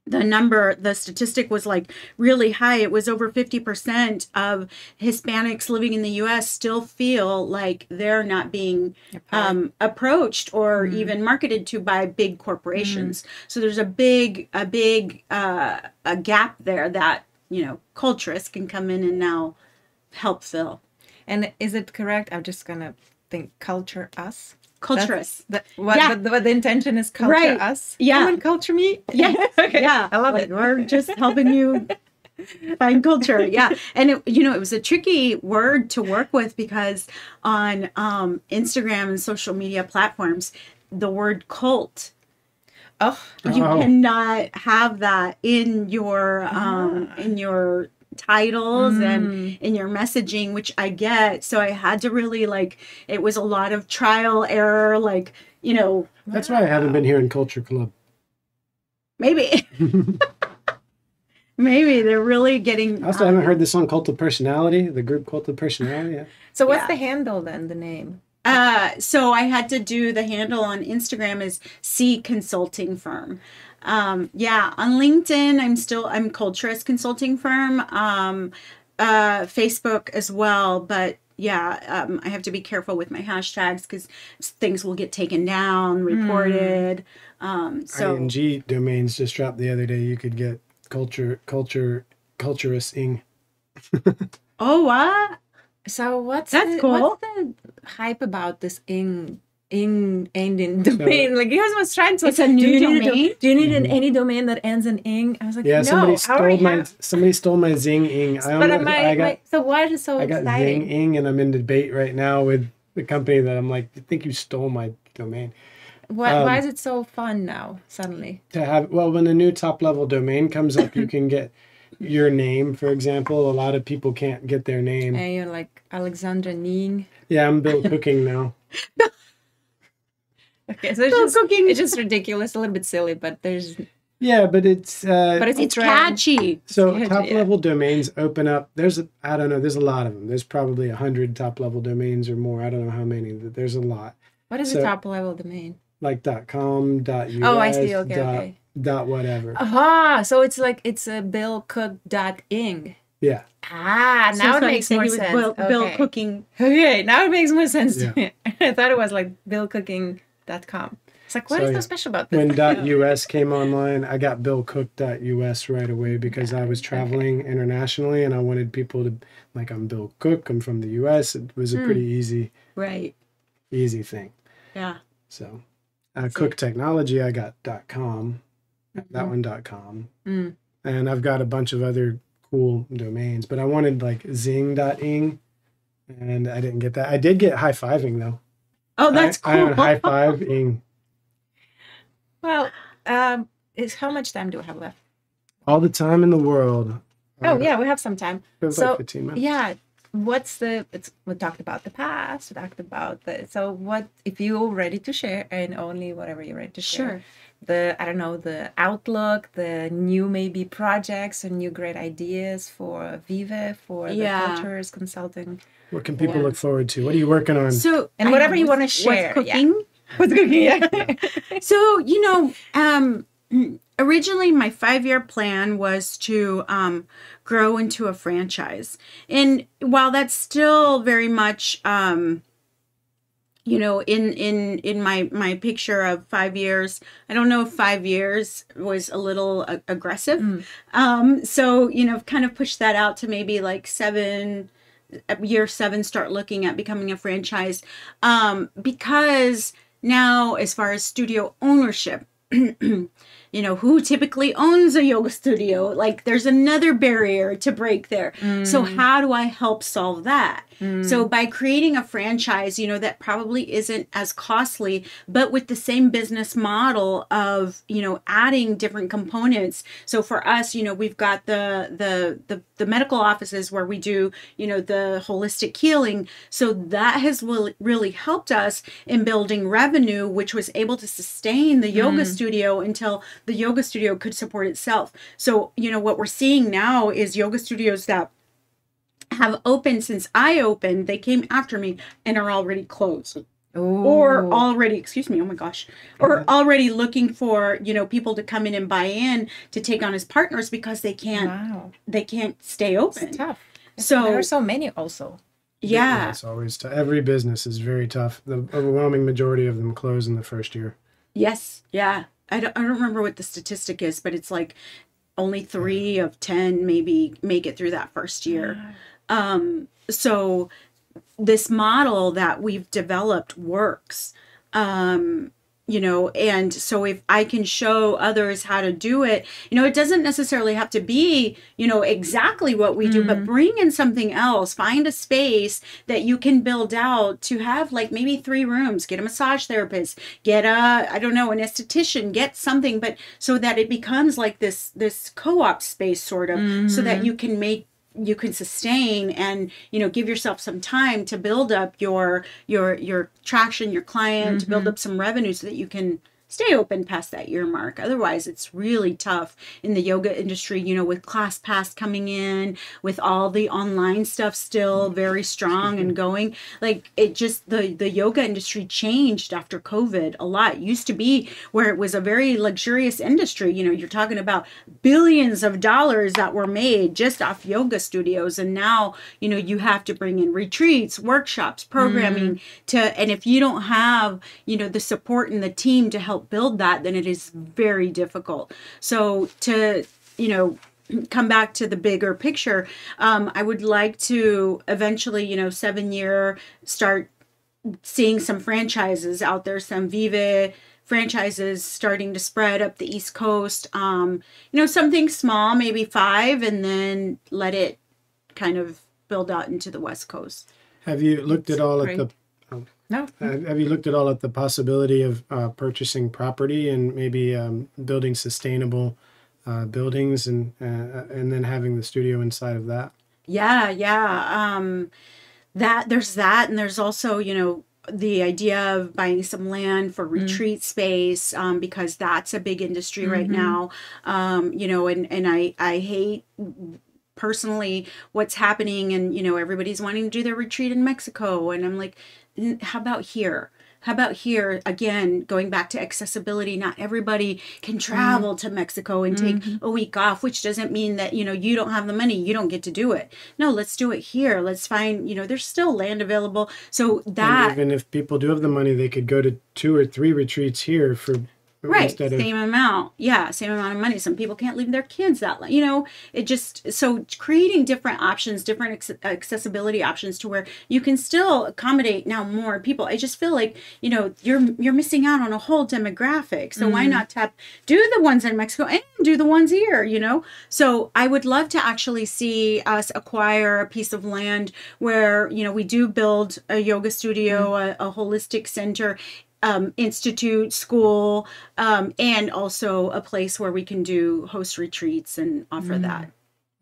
the number, the statistic was like really high. It was over fifty percent of Hispanics living in the U S still feel like they're not being um, approached or mm-hmm. even marketed to by big corporations. Mm-hmm. So there's a big a big uh, a gap there that you know culturists can come in and now help fill. And is it correct? I'm just gonna think culture us. Culture us. That, what, yeah. the, what the intention is culture right. us. Yeah. Someone culture me. Yeah. Okay. Yeah. I love like, it. We're just helping you find culture. Yeah. And, it, you know, it was a tricky word to work with because on um, Instagram and social media platforms, the word cult. Oh, you oh. cannot have that in your um, in your titles mm. and in your messaging, which I get. So I had to really like it was a lot of trial error, like you know. That's wow. why I haven't been here in Culture Club. Maybe, maybe they're really getting. I also um, haven't heard the song "Cult of Personality," the group "Cult of Personality." Yeah. So what's yeah. the handle then? The name. Uh, so I had to do the handle on Instagram is C Consulting Firm. Um, yeah, on LinkedIn, I'm still, I'm Culturist Consulting Firm, um, uh, Facebook as well. But yeah, um, I have to be careful with my hashtags because things will get taken down, reported. Mm. Um, so I N G domains just dropped the other day. You could get culture, culture, culturist-ing. Oh, what? So what's that's the, cool. What's the hype about this ing ing and in domain? So, like you guys was trying to. It's a new do domain. A do, do you need mm-hmm. an, any domain that ends in ing? I was like, yeah, no, somebody stole my have... somebody stole my zing ing. I don't but know. My, I got, my, so why is it so I got exciting? Zing ing, and I'm in debate right now with the company that I'm like, I think you stole my domain. Why, um, why is it so fun now suddenly? To have well, when a new top level domain comes up, you can get. Your name, for example, a lot of people can't get their name. And you're like Alexandra Ning. Yeah, I'm Bill Cooking now. Okay, so it's Bill just Cooking. It's just ridiculous, a little bit silly, but there's. Yeah, but it's. Uh, but it's, it's catchy. So it's catchy, top yeah. level domains open up. There's a, I don't know. There's a lot of them. There's probably a hundred top level domains or more. I don't know how many. But there's a lot. What is so, a top level domain? Like .com, .us. Oh, I see. Okay, dot, okay. Dot whatever. Aha! So it's like it's a Bill Cook dot ing. Yeah. Ah, now so it like makes more sense. Bill, okay. Bill Cooking. Okay, now it makes more sense yeah. to me. I thought it was like bill cooking dot com. It's like, what so, is so yeah. special about this? When .us came online, I got bill cook dot U S right away because I was traveling okay. internationally and I wanted people to like, I'm Bill Cook. I'm from the U S. It was a mm. pretty easy, right, easy thing. Yeah. So, uh, Cook Technology, I got .com. That one dot com, mm. and I've got a bunch of other cool domains, but I wanted like zing dot ing, and I didn't get that. I did get high fiving though. Oh, that's I, cool. I own high five ing. Well, um, is how much time do we have left? All the time in the world. Oh yeah, we have some time. It was so like fifteen minutes. Yeah, what's the? It's we talked about the past. We talked about the. So what if you're ready to share and only whatever you're ready to share? Sure. The, I don't know, the outlook, the new maybe projects and new great ideas for Vive, for the yeah. Culturist Consulting. What can people yeah. look forward to? What are you working on? So, and I whatever know, you want to share. What's cooking? Yeah. What's cooking, yeah. yeah. So, you know, um, originally my five-year plan was to um, grow into a franchise. And while that's still very much... Um, you know, in, in, in my, my picture of five years, I don't know if five years was a little uh, aggressive. Mm. Um, so, you know, kind of push that out to maybe like seven, year seven, start looking at becoming a franchise. Um, because now as far as studio ownership, you know, who typically owns a yoga studio? Like there's another barrier to break there. Mm. So how do I help solve that? Mm. So by creating a franchise, you know, that probably isn't as costly, but with the same business model of, you know, adding different components. So for us, you know, we've got the, the, the, the medical offices where we do, you know, the holistic healing. So that has really helped us in building revenue, which was able to sustain the yoga studio. Mm. Studio until the yoga studio could support itself. So, you know, what we're seeing now is yoga studios that have opened since I opened, they came after me and are already closed. Ooh. Or already, excuse me, oh my gosh, or already looking for, you know, people to come in and buy in to take on as partners because they can't, wow. they can't stay open. It's tough. So there are so many also. Yeah. yeah it's always tough. Every business is very tough. The overwhelming majority of them close in the first year. Yes. Yeah. I don't, I don't remember what the statistic is, but it's like only three of ten maybe make it through that first year. Um, so this model that we've developed works. Um, you know, and so if I can show others how to do it, you know, it doesn't necessarily have to be, you know, exactly what we do, mm-hmm. but bring in something else. Find a space that you can build out to have like maybe three rooms, get a massage therapist, get a, I don't know, an esthetician, get something, but so that it becomes like this, this co-op space sort of, mm-hmm. so that you can make, you can sustain and, you know, give yourself some time to build up your, your, your traction, your client, mm-hmm. to build up some revenue so that you can stay open past that year mark. Otherwise, it's really tough in the yoga industry, you know, with ClassPass coming in, with all the online stuff still very strong and going. Like, it just, the, the yoga industry changed after COVID a lot. It used to be where it was a very luxurious industry. You know, you're talking about billions of dollars that were made just off yoga studios. And now, you know, you have to bring in retreats, workshops, programming mm-hmm. to, and if you don't have, you know, the support and the team to help build that, then it is very difficult. So to, you know, come back to the bigger picture, um, I would like to eventually, you know, seven year start seeing some franchises out there, some Vive franchises starting to spread up the East Coast, um, you know, something small, maybe five, and then let it kind of build out into the West Coast. Have you looked at all at the No. Uh, have you looked at all at the possibility of uh, purchasing property and maybe um, building sustainable uh, buildings and uh, and then having the studio inside of that? Yeah, yeah. Um, that there's that, and there's also, you know, the idea of buying some land for retreat mm. space, um, because that's a big industry mm-hmm. right now. Um, you know, and and I I hate. personally what's happening, and you know, everybody's wanting to do their retreat in Mexico, and I'm like, how about here? How about here? Again, going back to accessibility, not everybody can travel mm. to Mexico and mm-hmm. take a week off, which doesn't mean that, you know, you don't have the money, you don't get to do it. No, let's do it here. Let's find, you know, there's still land available. So that, and even if people do have the money, they could go to two or three retreats here for Right, same of, amount. Yeah, same amount of money. Some people can't leave their kids that long. You know, it just, so creating different options, different ex accessibility options to where you can still accommodate now more people. I just feel like, you know, you're you're missing out on a whole demographic. So mm-hmm. why not tap, do the ones in Mexico and do the ones here, you know? So I would love to actually see us acquire a piece of land where, you know, we do build a yoga studio, mm-hmm. a, a holistic center, Um, institute, school, um, and also a place where we can do host retreats and offer mm. that.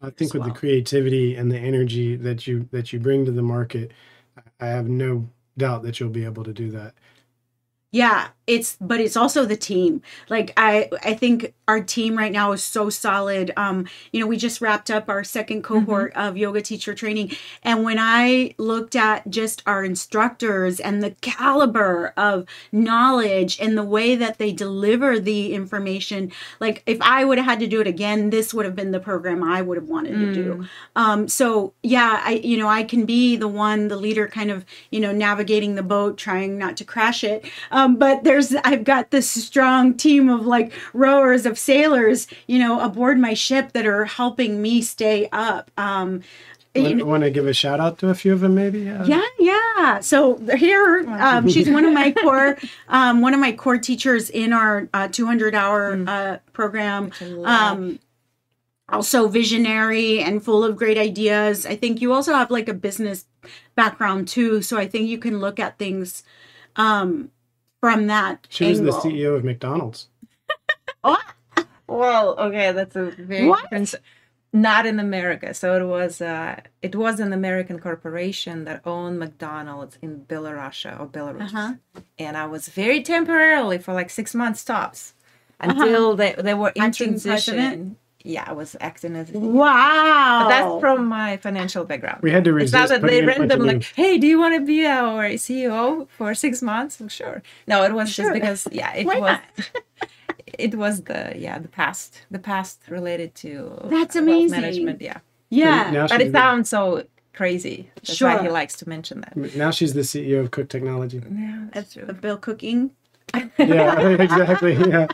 I think with well. the creativity and the energy that you that you bring to the market, I have no doubt that you'll be able to do that. Yeah, it's but it's also the team. Like I, I think our team right now is so solid. Um, you know, we just wrapped up our second cohort mm-hmm. of yoga teacher training, and when I looked at just our instructors and the caliber of knowledge and the way that they deliver the information, like if I would have had to do it again, this would have been the program I would have wanted mm. to do. Um, so yeah, I, you know, I can be the one, the leader, kind of, you know, navigating the boat, trying not to crash it. Um, Um, but there's, I've got this strong team of like rowers, of sailors, you know, aboard my ship that are helping me stay up. Um, want, want to give a shout out to a few of them, maybe? Uh, yeah, yeah. So here, um, she's one of my core, um, one of my core teachers in our uh, two hundred hour mm. uh, program. Um, also visionary and full of great ideas. I think you also have like a business background too, so I think you can look at things. Um, From that, she angle. was the C E O of McDonald's. What? Well, okay, that's a very what? different. Not in America. So it was, uh, it was an American corporation that owned McDonald's in Belarus or Belarus, uh-huh. and I was very temporarily for like six months tops until uh-huh. they they were in acting transition. President? Yeah, I was acting as a wow. But that's from my financial background. We had to resist. It's not that they randomly like, hey, do you want to be our C E O for six months? Well, sure. No, it was sure. just because yeah, it Why was it was the yeah the past the past related to that's amazing wealth management. Yeah, yeah. Now but it sounds so crazy. That's sure. why he likes to mention that. Now she's the C E O of Cook Technology. Yeah, that's true. Bill Cooking. Yeah, exactly. Yeah.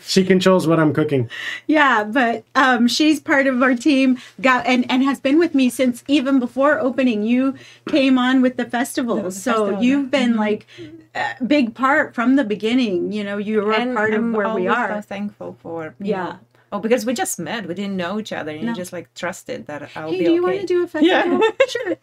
She controls what I'm cooking. Yeah, but um, she's part of our team, got and, and has been with me since even before opening. You came on with the festival. The so festival. You've been mm-hmm. like a big part from the beginning. You know, you were and part of I'm where we are. I'm so thankful for people. Yeah. Oh, because we just met. We didn't know each other. And no. you just like trusted that I'll hey, be okay. Hey, do you want to do a festival? Yeah. Sure.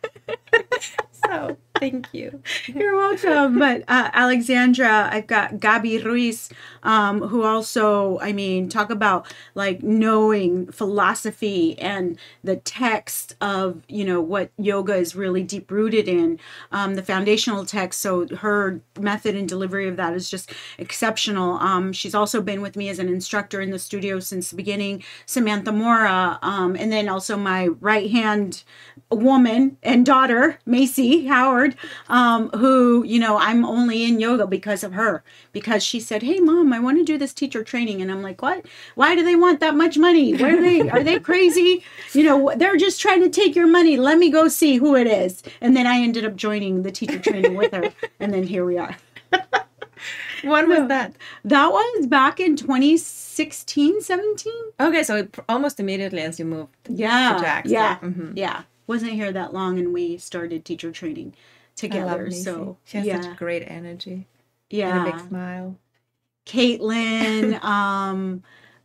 So, thank you. You're welcome. But uh, Alexandra, I've got Gabi Ruiz, um, who also, I mean, talk about like knowing philosophy and the text of, you know, what yoga is really deep rooted in, um, the foundational text. So her method and delivery of that is just exceptional. Um, she's also been with me as an instructor in the studio since the beginning. Samantha Mora, um, and then also my right hand woman and daughter, Macy Howard, um, who, you know, I'm only in yoga because of her, because she said, hey, Mom, I want to do this teacher training. And I'm like, what? Why do they want that much money? What are they? Are they crazy? You know, they're just trying to take your money. Let me go see who it is. And then I ended up joining the teacher training with her. And then here we are. When was that? That was back in twenty sixteen, seventeen. Okay, so it, almost immediately as you moved yeah, to Jax. Yeah, yeah, mm-hmm. yeah. Wasn't here that long, and we started teacher training together. So she has yeah. such great energy. Yeah, and a big smile. Caitlin, um,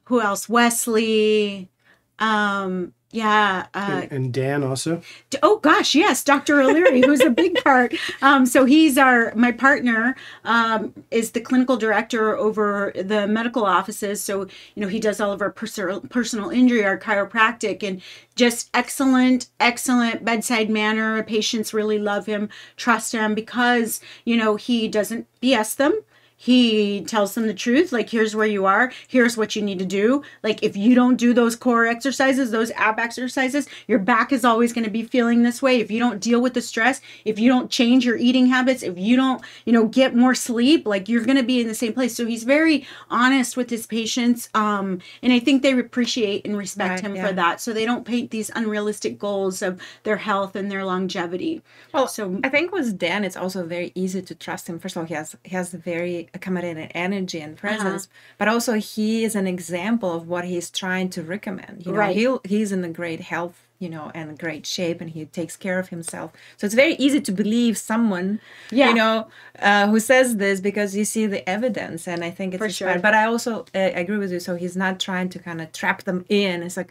who else? Wesley, um, yeah, uh, and, and Dan also. Oh gosh, yes, Doctor O'Leary, who's a big part. Um, so he's our my partner. Um, is the clinical director over the medical offices. So you know he does all of our personal personal injury, our chiropractic, and. Just excellent, excellent bedside manner. Patients really love him, trust him because, you know, he doesn't B S them. He tells them the truth. Like, here's where you are. Here's what you need to do. Like, if you don't do those core exercises, those ab exercises, your back is always going to be feeling this way. If you don't deal with the stress, if you don't change your eating habits, if you don't, you know, get more sleep, like you're going to be in the same place. So he's very honest with his patients. Um, and I think they appreciate and respect right, him yeah. for that. So they don't paint these unrealistic goals of their health and their longevity. Well, so I think with Dan, it's also very easy to trust him. First of all, he has, he has a very accommodating energy and presence, uh-huh. but also he is an example of what he's trying to recommend. You know, right. he'll, he's in a great health, you know, and great shape, and he takes care of himself. So it's very easy to believe someone, yeah. you know, uh, who says this because you see the evidence, and I think it's for sure. But I also uh, agree with you. So he's not trying to kind of trap them in. It's like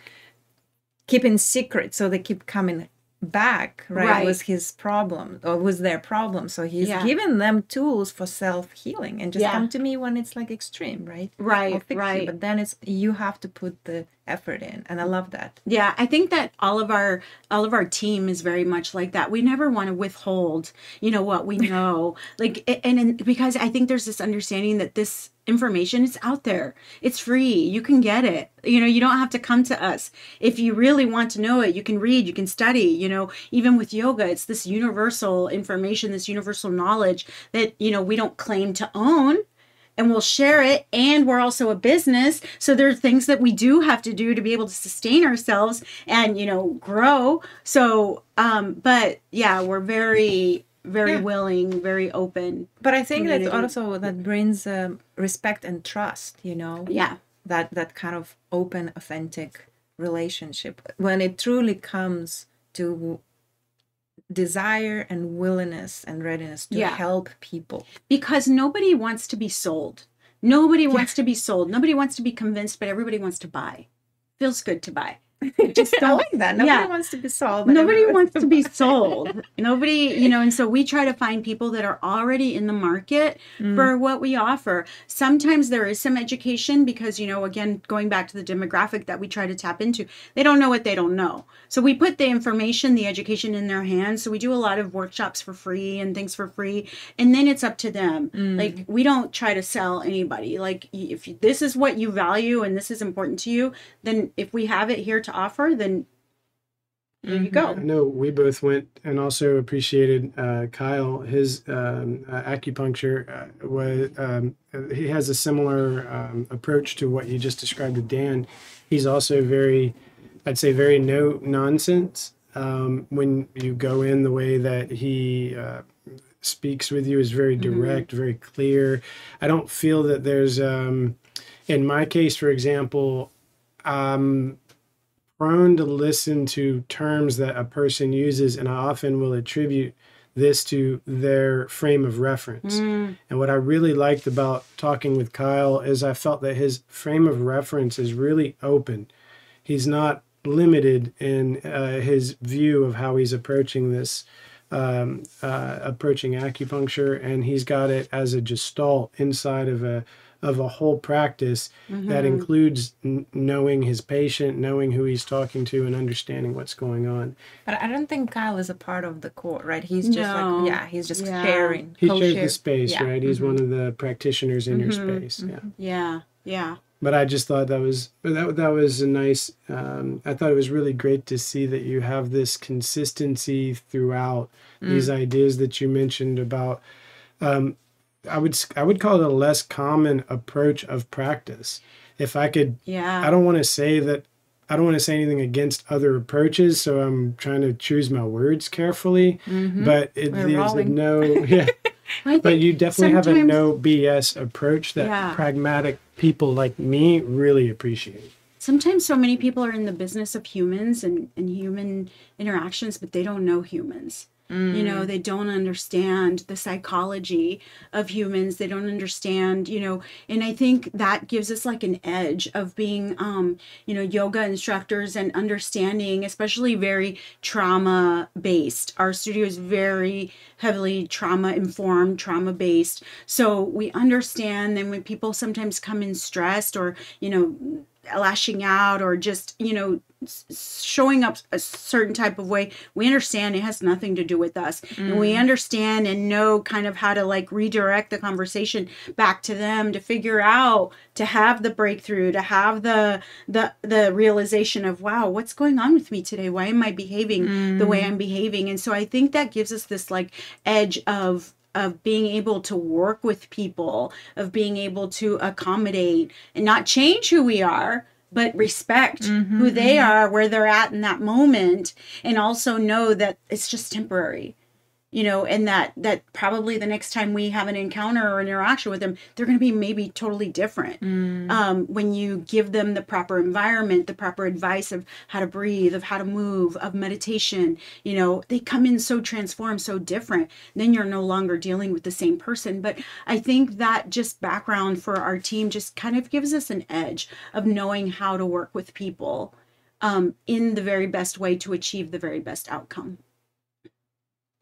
keeping secret, so they keep coming back, right, right, was his problem or was their problem. So he's yeah. giving them tools for self-healing and just yeah. come to me when it's like extreme, right? Right, right. You. But then it's, you have to put the effort in, and I love that. Yeah, I think that all of our all of our team is very much like that. We never want to withhold, you know, what we know. Like, and, and because I think there's this understanding that this information is out there. It's free. You can get it. You know, you don't have to come to us. If you really want to know it, you can read, you can study, you know, even with yoga, it's this universal information, this universal knowledge that, you know, we don't claim to own. And we'll share it, and we're also a business, so there are things that we do have to do to be able to sustain ourselves and, you know, grow. So um but yeah, we're very very yeah. willing, very open, but I think community. That also that brings um, respect and trust, you know, yeah that that kind of open, authentic relationship when it truly comes to desire and willingness and readiness to yeah. help people, because nobody wants to be sold. Nobody yeah. wants to be sold. Nobody wants to be convinced, but everybody wants to buy. Feels good to buy. Just I like that. Nobody yeah. wants to be sold. Nobody wants to, to be sold. Nobody, you know, and so we try to find people that are already in the market mm. for what we offer. Sometimes there is some education because, you know, again, going back to the demographic that we try to tap into, they don't know what they don't know. So we put the information, the education in their hands. So we do a lot of workshops for free and things for free. And then it's up to them. Mm. Like, we don't try to sell anybody. Like, if you, this is what you value and this is important to you, then if we have it here to offer, then there mm-hmm. you go. No, we both went and also appreciated uh, Kyle. His um, uh, acupuncture uh, was, um, he has a similar um, approach to what you just described with Dan. He's also very, I'd say very no nonsense. Um, when you go in the way that he uh, speaks with you is very direct, mm-hmm. very clear. I don't feel that there's, um, in my case, for example, I'm prone to listen to terms that a person uses, and I often will attribute this to their frame of reference. Mm. And what I really liked about talking with Kyle is I felt that his frame of reference is really open. He's not limited in uh, his view of how he's approaching this, um, uh, approaching acupuncture, and he's got it as a gestalt inside of a of a whole practice mm-hmm. that includes n knowing his patient, knowing who he's talking to, and understanding what's going on. But I don't think Kyle is a part of the court, right? He's no. just like, yeah, he's just yeah. sharing. He shares the space, yeah. right? He's mm-hmm. one of the practitioners in mm-hmm. your space. Mm-hmm. Yeah. Yeah. Yeah. But I just thought that was, that, that was a nice, um, I thought it was really great to see that you have this consistency throughout mm. these ideas that you mentioned about, um, I would I would call it a less common approach of practice. If I could, yeah. I don't want to say that I don't want to say anything against other approaches, so I'm trying to choose my words carefully. Mm-hmm. But it, there's a no, yeah. But you definitely have a no B S approach that yeah. pragmatic people like me really appreciate. Sometimes so many people are in the business of humans and, and human interactions, but they don't know humans. You know, they don't understand the psychology of humans. They don't understand, you know, and I think that gives us like an edge of being, um, you know, yoga instructors and understanding, especially very trauma based. Our studio is very heavily trauma informed, trauma based. So we understand then when people sometimes come in stressed or, you know, lashing out or just, you know, showing up a certain type of way, we understand it has nothing to do with us. Mm. And we understand and know kind of how to like redirect the conversation back to them to figure out, to have the breakthrough, to have the the the realization of, wow, what's going on with me today? Why am I behaving mm. the way I'm behaving? And so I think that gives us this like edge of of being able to work with people, of being able to accommodate and not change who we are, but respect mm-hmm, who they mm-hmm. are, where they're at in that moment, and also know that it's just temporary, you know, and that that probably the next time we have an encounter or interaction with them, they're going to be maybe totally different. Mm. Um, when you give them the proper environment, the proper advice of how to breathe, of how to move, of meditation, you know, they come in so transformed, so different, then you're no longer dealing with the same person. But I think that just background for our team just kind of gives us an edge of knowing how to work with people um, in the very best way to achieve the very best outcome.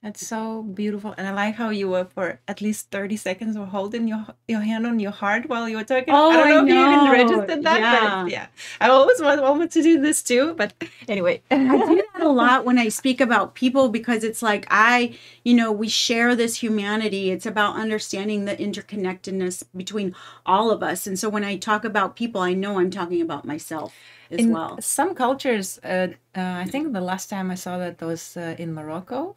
That's so beautiful. And I like how you were for at least thirty seconds were holding your your hand on your heart while you were talking. Oh, I don't know, I know. If you even registered that. Yeah. But yeah. I always want, want to do this too. But anyway. I do that a lot when I speak about people because it's like I, you know, we share this humanity. It's about understanding the interconnectedness between all of us. And so when I talk about people, I know I'm talking about myself. As in well. Some cultures, uh, uh, I think the last time I saw that was uh, in Morocco.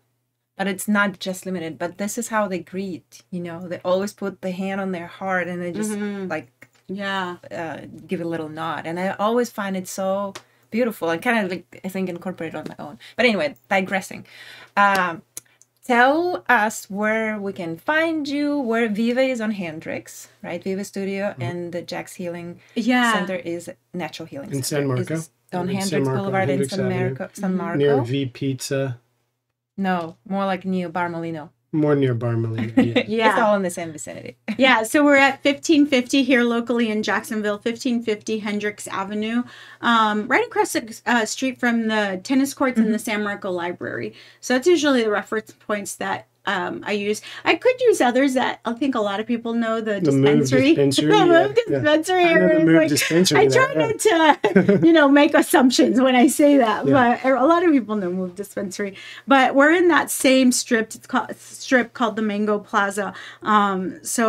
But it's not just limited, but this is how they greet, you know, they always put the hand on their heart and they just mm-hmm. like, yeah, uh, give a little nod. And I always find it so beautiful and kind of like, I think, incorporate on my own. But anyway, digressing. Um, tell us where we can find you, where Vive is on Hendricks, right? Vive Studio mm-hmm. and the Jax Healing yeah. Center is Natural Healing in Center. San Marco. Is on in Hendricks Marco, Boulevard in San Marco, San Marco. Near V Pizza. No, more like near Barmelino. More near Barmelino, yeah. yeah. It's all in the same vicinity. yeah, so we're at fifteen fifty here locally in Jacksonville, fifteen fifty Hendricks Avenue, um, right across the uh, street from the tennis courts mm-hmm. and the San Marco Library. So that's usually the reference points that Um, I use. I could use others that I think a lot of people know. The, the dispensary, move dispensary, the yeah, move dispensary. Yeah. I, know the move like, dispensary I try that, yeah. not to, you know, make assumptions when I say that, yeah. but a lot of people know move dispensary. But we're in that same strip. It's called it's a strip called the Mango Plaza. Um, so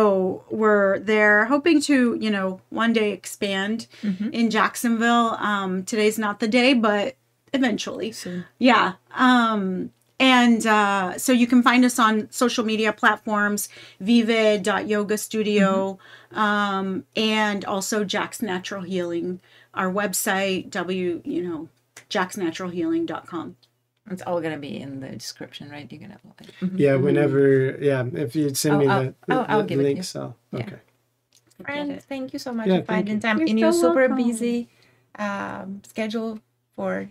we're there, hoping to, you know, one day expand mm-hmm. in Jacksonville. Um, today's not the day, but eventually, so, yeah. Um, And uh, so you can find us on social media platforms, vive dot yoga studio, mm-hmm. um, and also Jax Natural Healing, our website, w, you know, jax natural healing dot com. It's all going to be in the description, right? You're going to upload it. Mm-hmm. Yeah, whenever, yeah, if you'd send oh, me I'll, the, the, oh, I'll the give link, it so, yeah. okay. Friend, thank you so much yeah, for finding time in your so super welcome. busy um, schedule for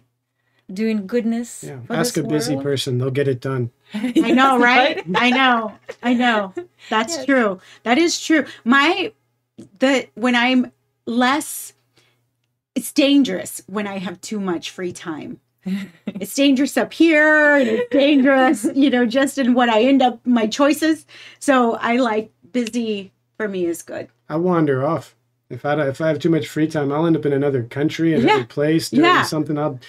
doing goodness. Yeah, for ask this a world. busy person, they'll get it done. I know, right? I know, I know. That's yeah. true. That is true. My, the, when I'm less, it's dangerous when I have too much free time. It's dangerous up here, and it's dangerous, you know, just in what I end up, my choices. So I like busy, for me, is good. I wander off. If I, if I have too much free time, I'll end up in another country, another yeah. place, doing yeah. something. I'll,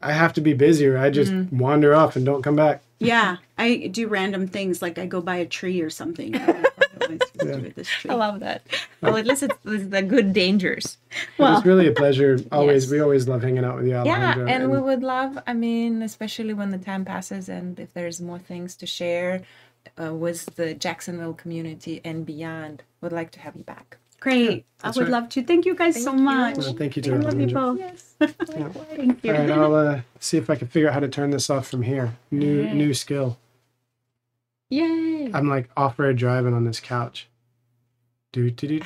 I have to be busier. I just mm-hmm. wander off and don't come back. Yeah. I do random things, like I go buy a tree or something. I, I, yeah. do this tree. I love that. Well, at least it's, it's the good dangers. Well, it's really a pleasure. Always, yes. we always love hanging out with you, Alejandra. Yeah, and, and we would love, I mean, especially when the time passes and if there's more things to share uh, with the Jacksonville community and beyond, we'd like to have you back. Great. Yeah, I would right. love to. Thank you guys thank so you. much. Well, thank you to everyone. Yes. yeah. Thank you. All right, I'll uh, see if I can figure out how to turn this off from here. New Yay. new skill. Yay. I'm like off-road driving on this couch. Do do do.